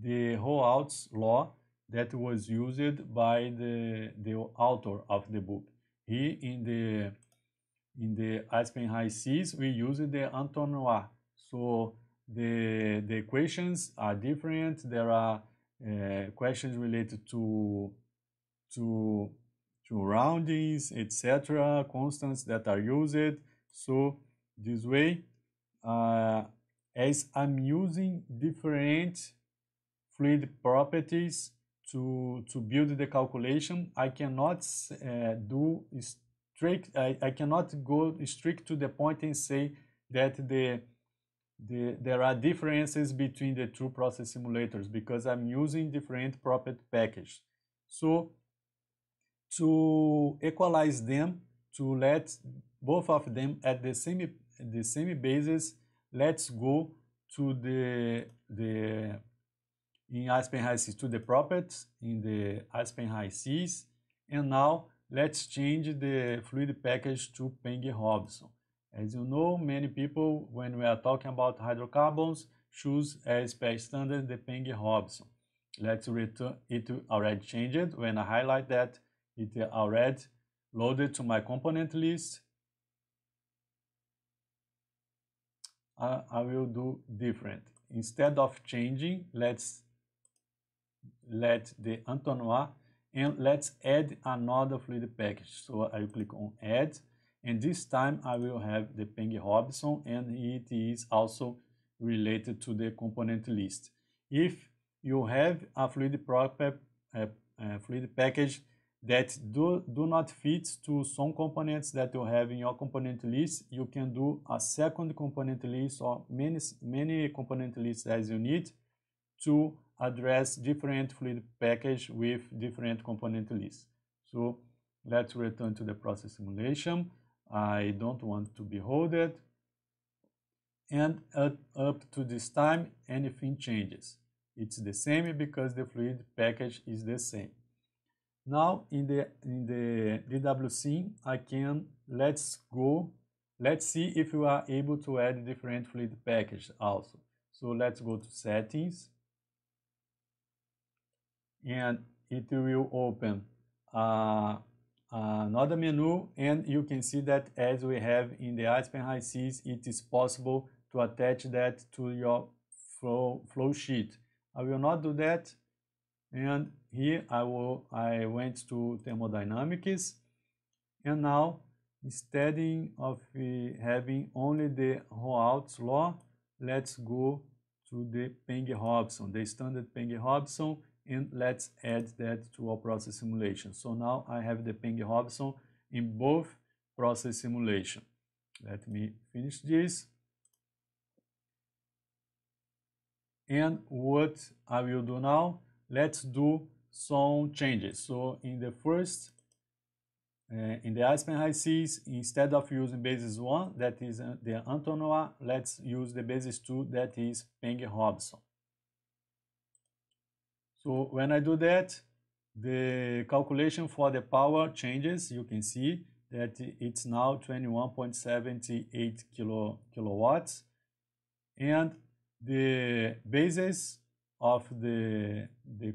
the Raoult's law that was used by the author of the book. Here in the Aspen HySys we used the Antoine. So the equations are different. There are questions related to roundings, etc., constants that are used. So this way, as I'm using different fluid properties to build the calculation, I cannot I cannot go strict to the point and say that there are differences between the two process simulators, because I'm using different property packages. So to equalize them, to let both of them at the same basis, let's go to in Aspen HySys to the properties in the Aspen HySys, and now let's change the fluid package to Peng-Robinson. As you know, many people, when we are talking about hydrocarbons, choose as per standard the Peng-Robinson. Let's return it. Already changed. When I highlight that, it already loaded to my component list. I will do different. Instead of changing, let's let the Antoine, and let's add another fluid package. So I click on add, and this time I will have the Peng-Robinson, and it is also related to the component list. If you have a fluid proper fluid package that do not fit to some components that you have in your component list, you can do a second component list or many component lists as you need to address different fluid package with different component lists. So let's return to the process simulation. I don't want to be holded. And up to this time, anything changes. It's the same because the fluid package is the same. Now in the DWSim, I can let's see if you are able to add different fluid package also. So let's go to settings, and it will open another menu, and you can see that as we have in the Aspen HySys, it is possible to attach that to your flow sheet. I will not do that, and here I went to thermodynamics, and now instead of having only the Raoult's law, let's go to the Peng-Robinson, the standard Peng-Robinson, and let's add that to our process simulation. So now I have the Peng-Robinson in both process simulation. Let me finish this. And what I will do now, let's do some changes. So in the first, in the Aspen HySys, instead of using basis 1, that is the Antonois, let's use the basis 2, that is Peng-Robinson. So when I do that, the calculation for the power changes. You can see that it's now 21.78 kilowatts, and the basis of the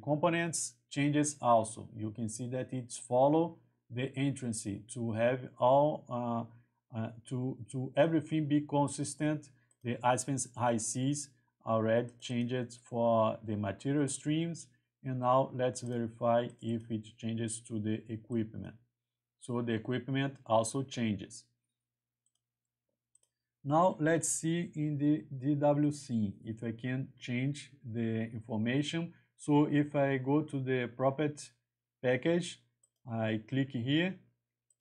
components changes also. You can see that it's follow the entrance to have all to everything be consistent. The Aspen HySys already changed for the material streams, and now let's verify if it changes to the equipment. So the equipment also changes. Now let's see in the DWSim if I can change the information. So if I go to the property package, I click here,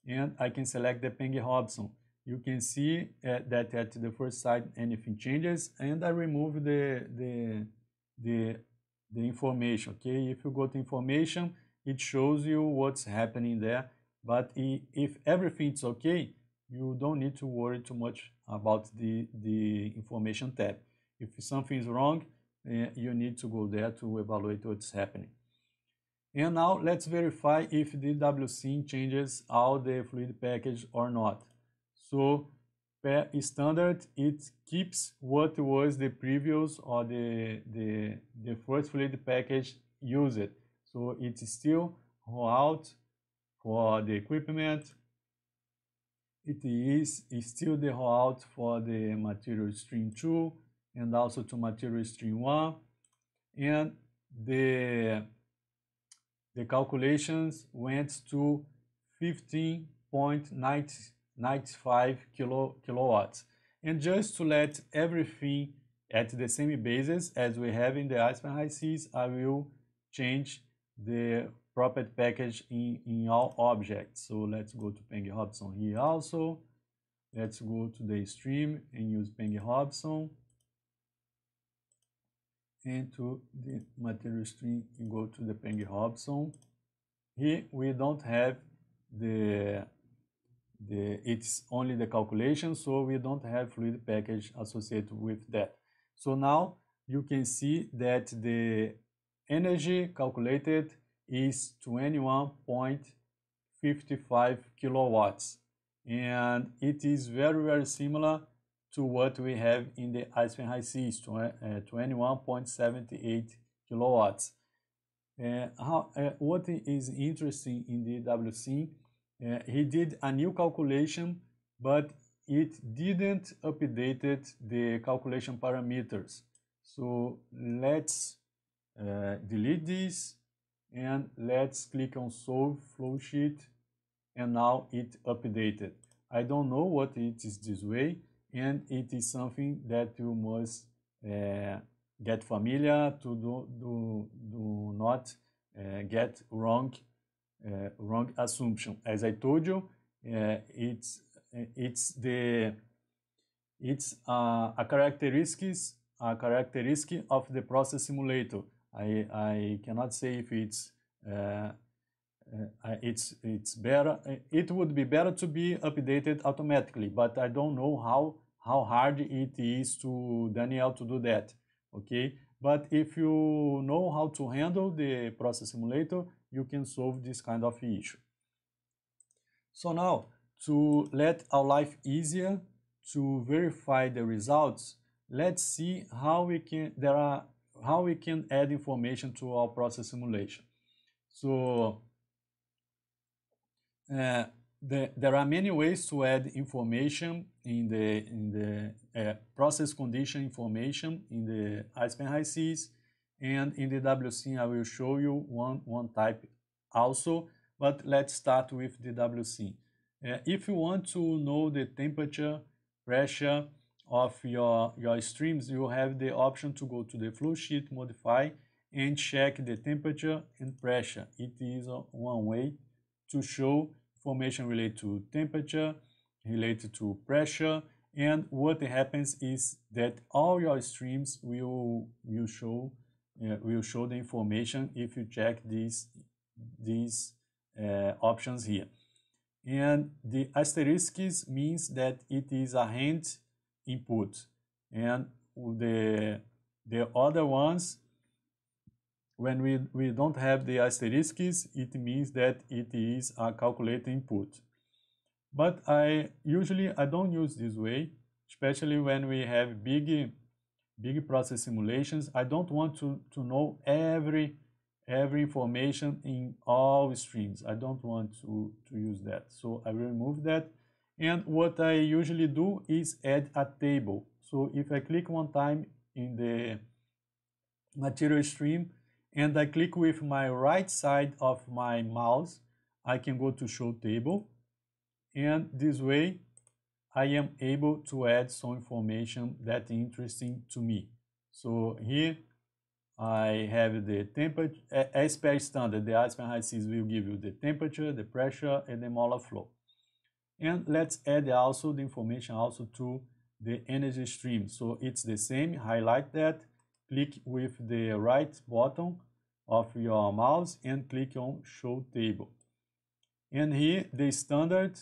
and I can select the Peng-Robinson. You can see that at the first side anything changes, and I remove the information. Okay, if you go to information, it shows you what's happening there. But if everything's okay, you don't need to worry too much about the information tab. If something is wrong, you need to go there to evaluate what's happening. And now let's verify if the DWSim changes all the fluid package or not. So per standard, it keeps what was the previous or the first fluid package used. So it's still Raoult for the equipment. It is still the Raoult for the material stream 2, and also to material stream 1. And the calculations went to 15.95 kilowatts. And just to let everything at the same basis as we have in the Aspen HySys, I will change the property package in all objects. So let's go to Peng-Robinson here also. Let's go to the stream and use Peng-Robinson. And to the material stream, you go to the Peng-Robinson. Here we don't have it's only the calculation, so we don't have fluid package associated with that. So now you can see that the energy calculated is 21.55 kilowatts, and it is very, very similar to what we have in the Aspen HySys, 21.78 kilowatts. What is interesting in the DWSim, he did a new calculation, but it didn't update the calculation parameters. So let's delete this and let's click on solve flow sheet, and now it updated. I don't know what it is this way, and it is something that you must get familiar to do not get wrong assumption. As I told you, it's a characteristics characteristic of the process simulator. I cannot say if it's better. It would be better to be updated automatically, but I don't know how hard it is to Daniel to do that. Okay, but if you know how to handle the process simulator, you can solve this kind of issue. So now, to let our life easier to verify the results, let's see how we can add information to our process simulation. So there are many ways to add information in the process condition information in the Aspen HySys, and in the DWSim I will show you one type also. But let's start with the DWSim. If you want to know the temperature, pressure of your streams, you have the option to go to the flow sheet, modify, and check the temperature and pressure. It is one way to show information related to temperature, related to pressure, and what happens is that all your streams will show the information if you check these options here. And the asterisks means that it is a hand input, and the other ones, when we don't have the asterisks, it means that it is a calculated input. But I usually don't use this way, especially when we have big process simulations. I don't want to know every information in all streams. I don't want to use that, so I will remove that. And what I usually do is add a table. So if I click one time in the material stream and I click with my right side of my mouse, I can go to show table, and this way I am able to add some information that is interesting to me. So here I have the temperature, as per standard, the Aspen HySys will give you the temperature, the pressure, and the molar flow. And let's add also the information to the energy stream. So it's the same, highlight that, click with the right button of your mouse and click on show table. And here the standard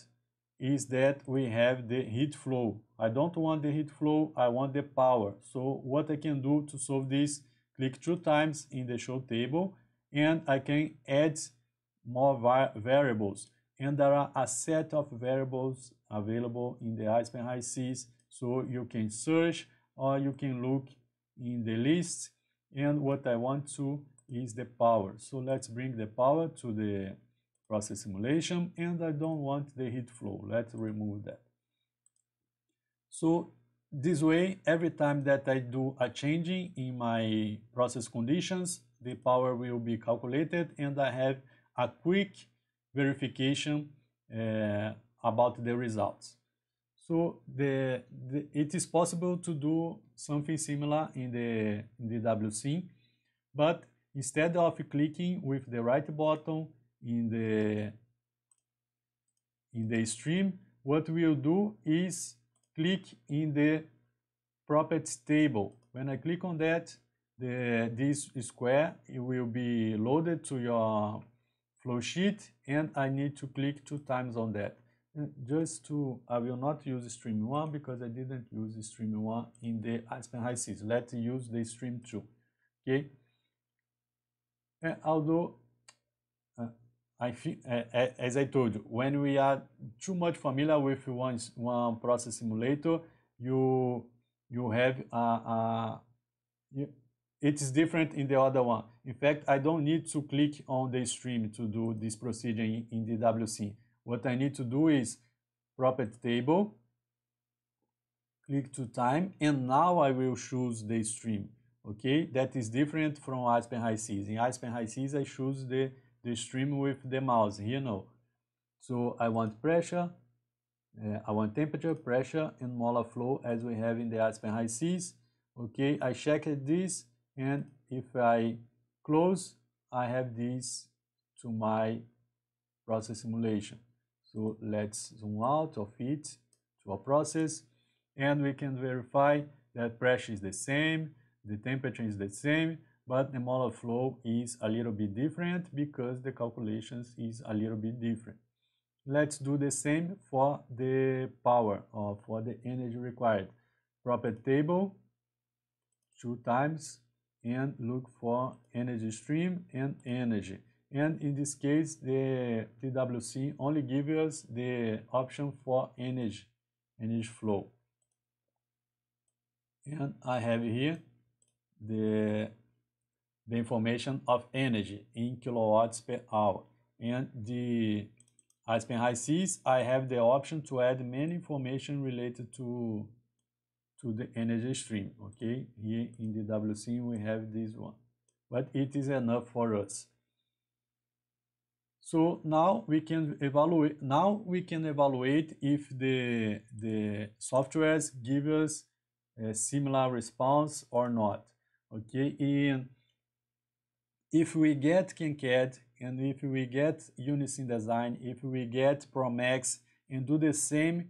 is that we have the heat flow. I don't want the heat flow, I want the power. So what I can do to solve this, click 2 times in the show table, and I can add more variables. And there are a set of variables available in the Aspen HySys, so you can search or you can look in the list. And what I want to is the power. So let's bring the power to the process simulation, and I don't want the heat flow. Let's remove that. So this way, every time that I do a changing in my process conditions, the power will be calculated, and I have a quick verification about the results. So it is possible to do something similar in the DWSim, but instead of clicking with the right button in the stream, what we'll do is click in the properties table. When I click on that, this square, it will be loaded to your flow sheet, and I need to click 2 times on that. And I will not use stream 1 because I didn't use stream 1 in the Aspen HySys. Let's use the stream 2, okay? And although, as I told you, when we are too much familiar with one process simulator, you have it is different in the other one. In fact, I don't need to click on the stream to do this procedure in the DWSim. What I need to do is property table, click to time, and now I will choose the stream. Okay, that is different from Aspen HySys. In Aspen HySys, I choose the stream with the mouse. Here, no. So I want pressure, I want temperature, pressure, and molar flow as we have in the Aspen HySys. Okay, I checked this, and if I close, I have this to my process simulation. So let's zoom out of it to our process, and we can verify that pressure is the same, the temperature is the same, but the molar flow is a little bit different because the calculations is a little bit different. Let's do the same for the power or for the energy required. Property table 2 times and look for energy stream and energy. And in this case, the DWSim only gives us the option for energy, energy flow. And I have here the information of energy in kilowatts per hour. And the Aspen HySys, I have the option to add many information related to the energy stream. Okay, here in the DWSim we have this one, but it is enough for us. So now we can evaluate. Now we can evaluate if the softwares give us a similar response or not. Okay, and if we get KinCAD and if we get Unisim design, if we get ProMax and do the same,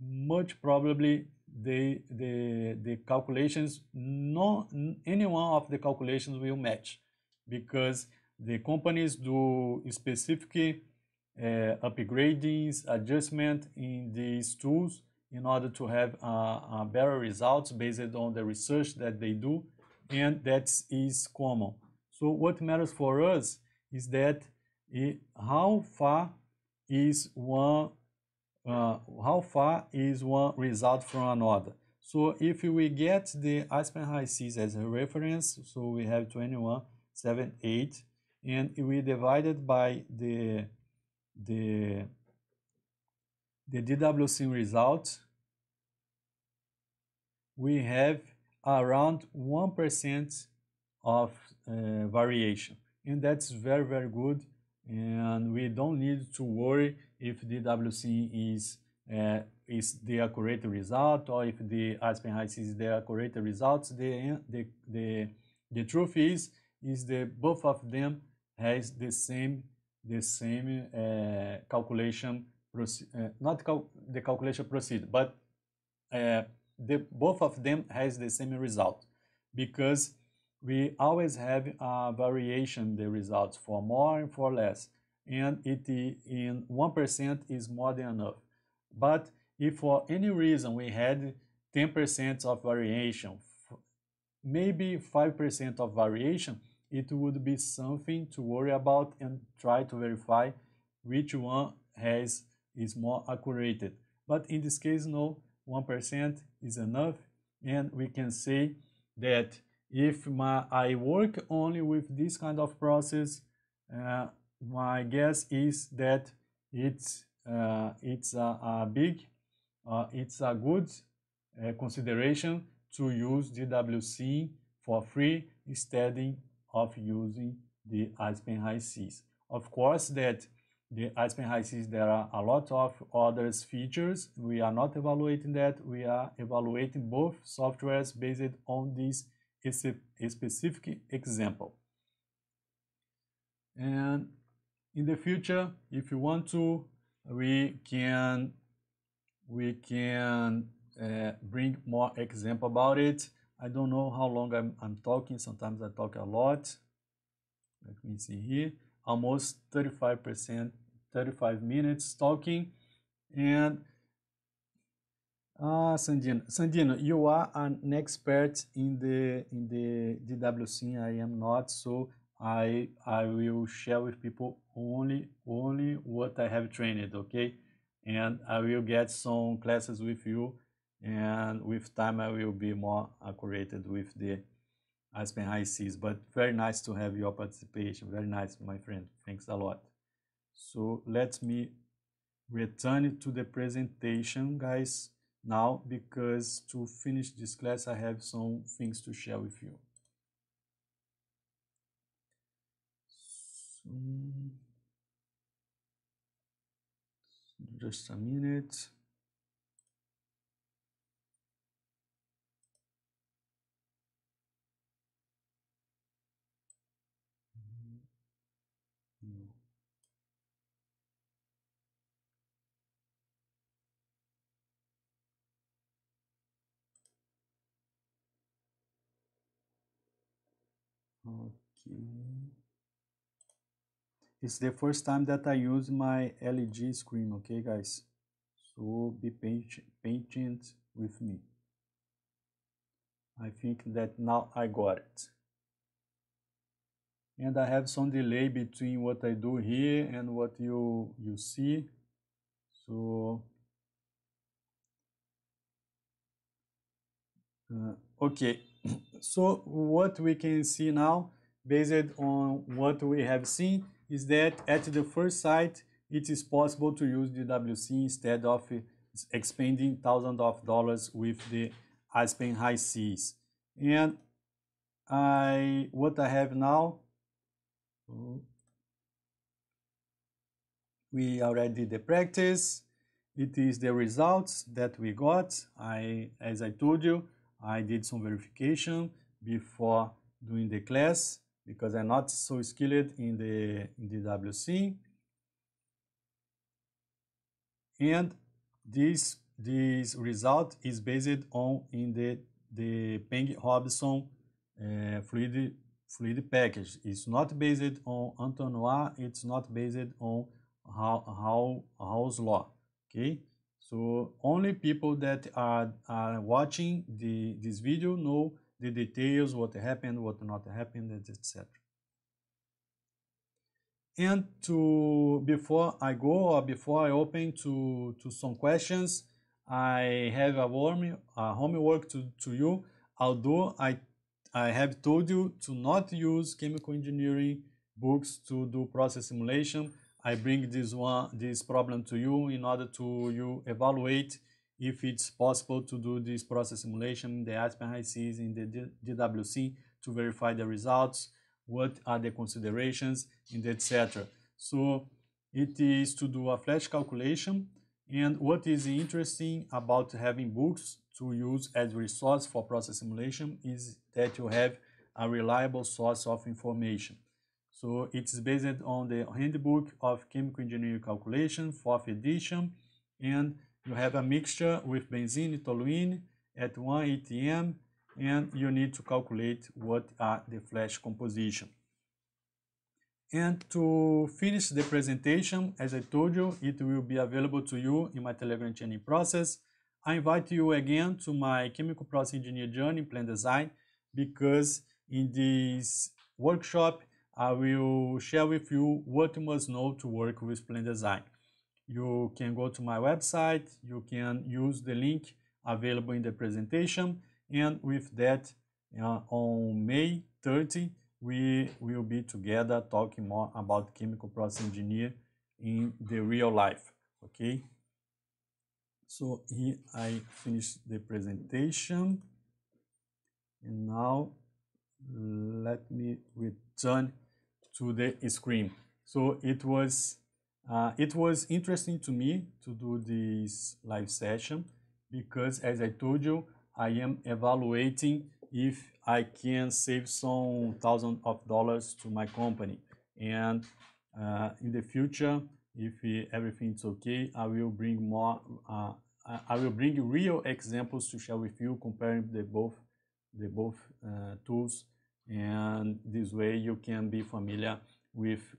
much probably the calculations, no, any one of the calculations will match, because the companies do specific upgradings, adjustment in these tools in order to have better results based on the research that they do, and that is common. So what matters for us is that how far is one result from another. So if we get the Aspen HySys as a reference, so we have 21, 7, 8, and we divided by the DWSim result, we have around 1% of variation, and that's very, very good, and we don't need to worry if DWSim is the accurate result or if the Aspen HySys is the accurate results. The truth is that both of them has the same calculation procedure, both of them has the same result, because we always have a variation the results for more and for less, and it in 1% is more than enough. But if for any reason we had 10% of variation, maybe 5% of variation, it would be something to worry about and try to verify which one is more accurate. But in this case, no, 1% is enough, and we can say that if I work only with this kind of process, my guess is that it's a good consideration to use DWSim for free instead of using the Aspen HySys. Of course, that the Aspen HySys, there are a lot of other features. We are not evaluating that. We are evaluating both softwares based on this specific example. And in the future, if you want to, we can bring more example about it. I don't know how long I'm talking. Sometimes I talk a lot. Let me see here. Almost 35 minutes talking. And Sandino, you are an expert in the DWSim. I am not, so I will share with people only what I have trained, okay? And I will get some classes with you, and with time I will be more accurate with the Aspen HySys. But very nice to have your participation. Very nice, my friend. Thanks a lot. So let me return to the presentation, guys, now because to finish this class I have some things to share with you. So, just a minute. Okay. It's the first time that I use my LED screen, okay guys? So be patient with me. I think that now I got it. And I have some delay between what I do here and what you see. So okay. So what we can see now, based on what we have seen, is that at the first sight, it is possible to use DWSim instead of expending thousands of dollars with the Aspen HySys. And what I have now, we already did the practice. It is the results that we got. As I told you, I did some verification before doing the class because I'm not so skilled in the DWSim. And this result is based on the Peng-Robinson fluid package. It's not based on Antoine. It's not based on Raoult's law. Okay. So only people that are watching this video know the details, what happened, what not happened, etc. And before I open to some questions, I have a homework to you. Although I have told you to not use chemical engineering books to do process simulation, I bring this problem to you in order to evaluate if it's possible to do this process simulation in the Aspen HySys, in the DWSim, to verify the results, what are the considerations, and etc. So it is to do a flash calculation. And what is interesting about having books to use as resource for process simulation is that you have a reliable source of information. So it's based on the Handbook of Chemical Engineering Calculation, 4th edition, and you have a mixture with benzene, toluene, at 1 ETM, and you need to calculate what are the flash composition. And to finish the presentation, as I told you, it will be available to you in my Telegram channel process. I invite you again to my Chemical Process Engineer Journey Plan Design, because in this workshop, I will share with you what you must know to work with plan design. You can go to my website, you can use the link available in the presentation, and with that, on May 30, we will be together talking more about chemical process engineer in the real life, okay? So here I finished the presentation, and now let me return to the screen. So it was interesting to me to do this live session because, as I told you, I am evaluating if I can save some thousands of dollars to my company. And in the future, if everything's okay, I will bring more. I will bring real examples to share with you, comparing both tools, and this way you can be familiar with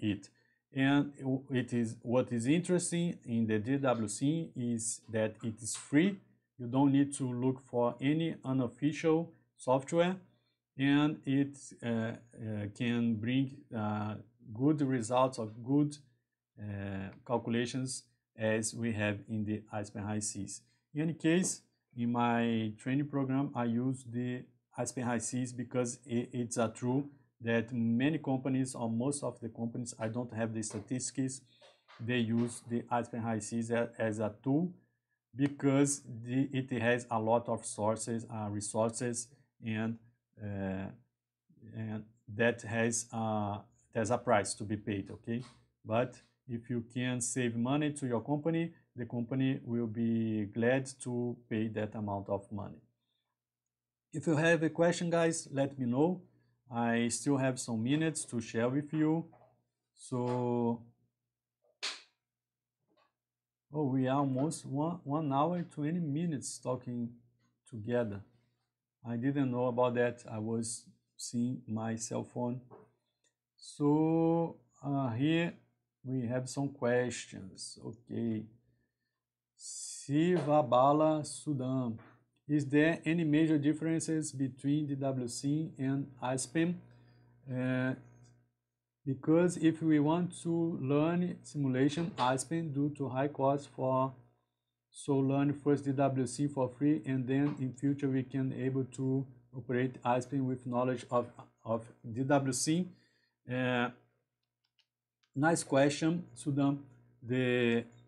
it. And it is what is interesting in the DWSim is that it is free. You don't need to look for any unofficial software, and it can bring good results of good calculations as we have in the Aspen HySys. In any case, in my training program, I use the Aspen HySys because it's a true that many companies, or most of the companies, I don't have the statistics, they use the Aspen HySys as a tool because it has a lot of sources, resources, and that has a price to be paid, okay? But if you can save money to your company, the company will be glad to pay that amount of money. If you have a question, guys, let me know. I still have some minutes to share with you. So, oh, we are almost 1 hour and 20 minutes talking together. I didn't know about that. I was seeing my cell phone. So here we have some questions. Okay. Sivabala Sudan. Is there any major differences between DWSim and Aspen? Because if we want to learn simulation, Aspen, due to high cost for, so learn first DWSim for free, and then in future we can able to operate Aspen with knowledge of DWSim. Nice question, Sudan.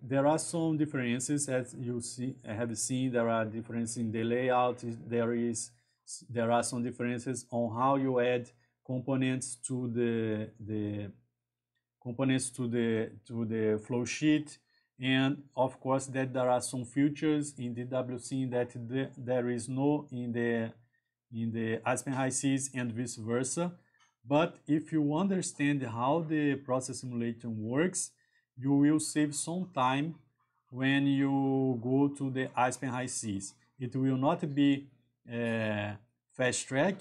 There are some differences, as you see, I have seen. There are differences in the layout. There are some differences on how you add components to the flow sheet, and of course that there are some features in DWSim that there is no in the Aspen HySys and vice versa. But if you understand how the process simulation works, you will save some time when you go to the Aspen HySys. It will not be fast track.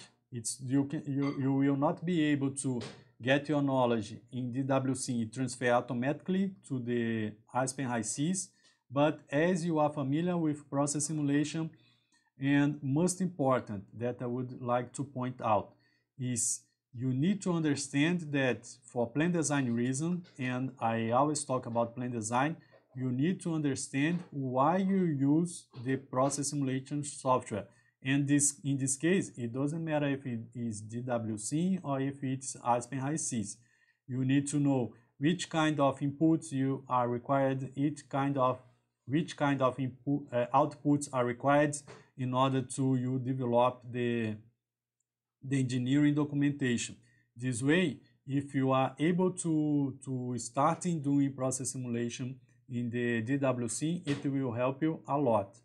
You will not be able to get your knowledge in DWSim transfer automatically to the Aspen HySys. But as you are familiar with process simulation, and most important that I would like to point out is you need to understand that for plan design reason, and I always talk about plan design, you need to understand why you use the process simulation software. And this, in this case, it doesn't matter if it is DWSim or if it's Aspen HySys. You need to know which kind of inputs you are required, outputs are required in order to develop the engineering documentation. This way, if you are able to start in doing process simulation in the DWSim, it will help you a lot,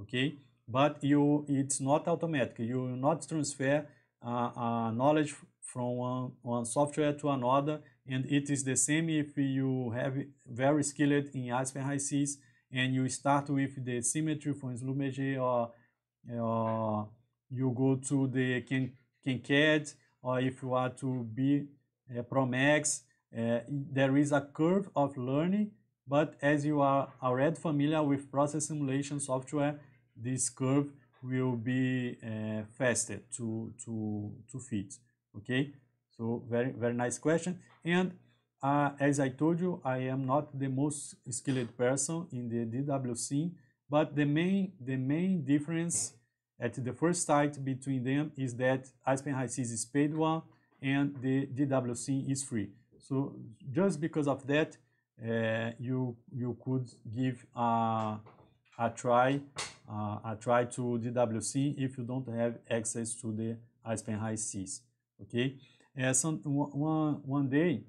okay? But it's not automatic. You will not transfer knowledge from one software to another, and it is the same if you have very skilled in Aspen HySys and you start with the symmetry from Schlumberger, or you go to the KinCAD, or if you are to be ProMax, there is a curve of learning, but as you are already familiar with process simulation software, this curve will be faster to fit, okay? So very, very nice question. And as I told you, I am not the most skilled person in the DWSim, but the main difference at the first sight between them is that Aspen HySys is paid one and the DWSim is free. So just because of that, you could give a try to DWSim if you don't have access to the Aspen HySys. Okay, one day,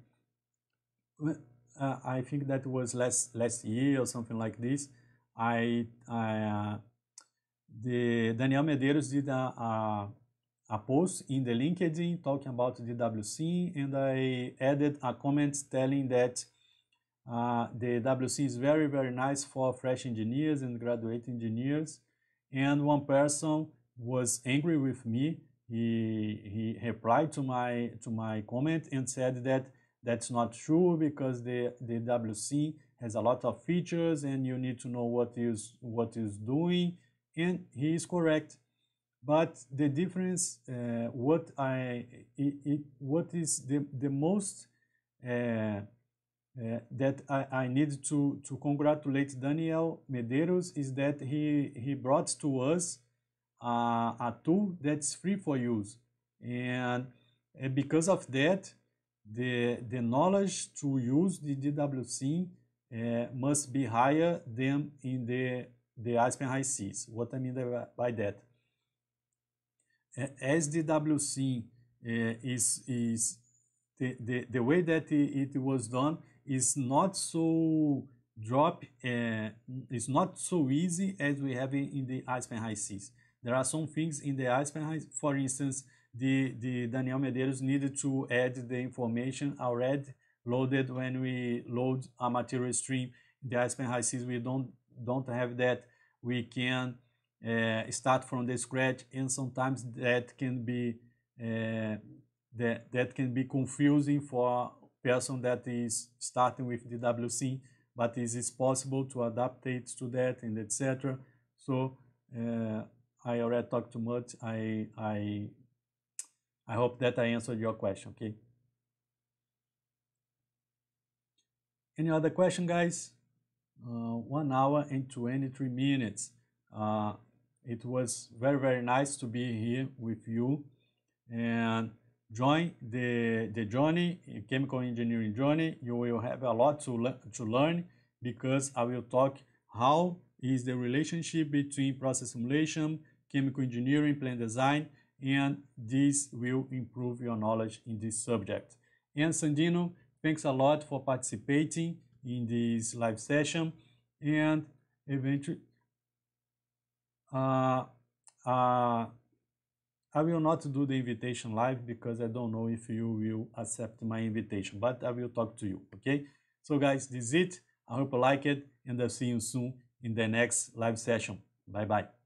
I think that was last year or something like this. The Daniel Medeiros did a post in the LinkedIn talking about the DWSim, and I added a comment telling that the DWSim is very, very nice for fresh engineers and graduate engineers. And one person was angry with me. He replied to my comment and said that that's not true, because the DWSim has a lot of features and you need to know what is doing. And he is correct, but the difference, what is the most that I need to congratulate Daniel Medeiros is that he brought to us a tool that's free for use, and because of that, the knowledge to use the DWSim must be higher than in the the Aspen HySys. What I mean by that? As DWSim is the way that it was done is not so is not so easy as we have in the Aspen HySys. There are some things in the Aspen HySys, for instance, the Daniel Medeiros needed to add the information already loaded when we load a material stream. The Aspen HySys, we don't have that. We can start from the scratch, and sometimes that can be that can be confusing for a person that is starting with the DWSim, but it is possible to adapt it to that and etc. So I already talked too much. I hope that I answered your question. Okay. Any other question, guys? 1 hour and 23 minutes. It was very, very nice to be here with you and join the journey, chemical engineering journey. You will have a lot to learn, because I will talk how is the relationship between process simulation, chemical engineering, plant design, and this will improve your knowledge in this subject. And Sandino, thanks a lot for participating in this live session, and eventually I will not do the invitation live because I don't know if you will accept my invitation, but I will talk to you. Okay, so guys, this is it. I hope you like it, and I'll see you soon in the next live session. Bye bye.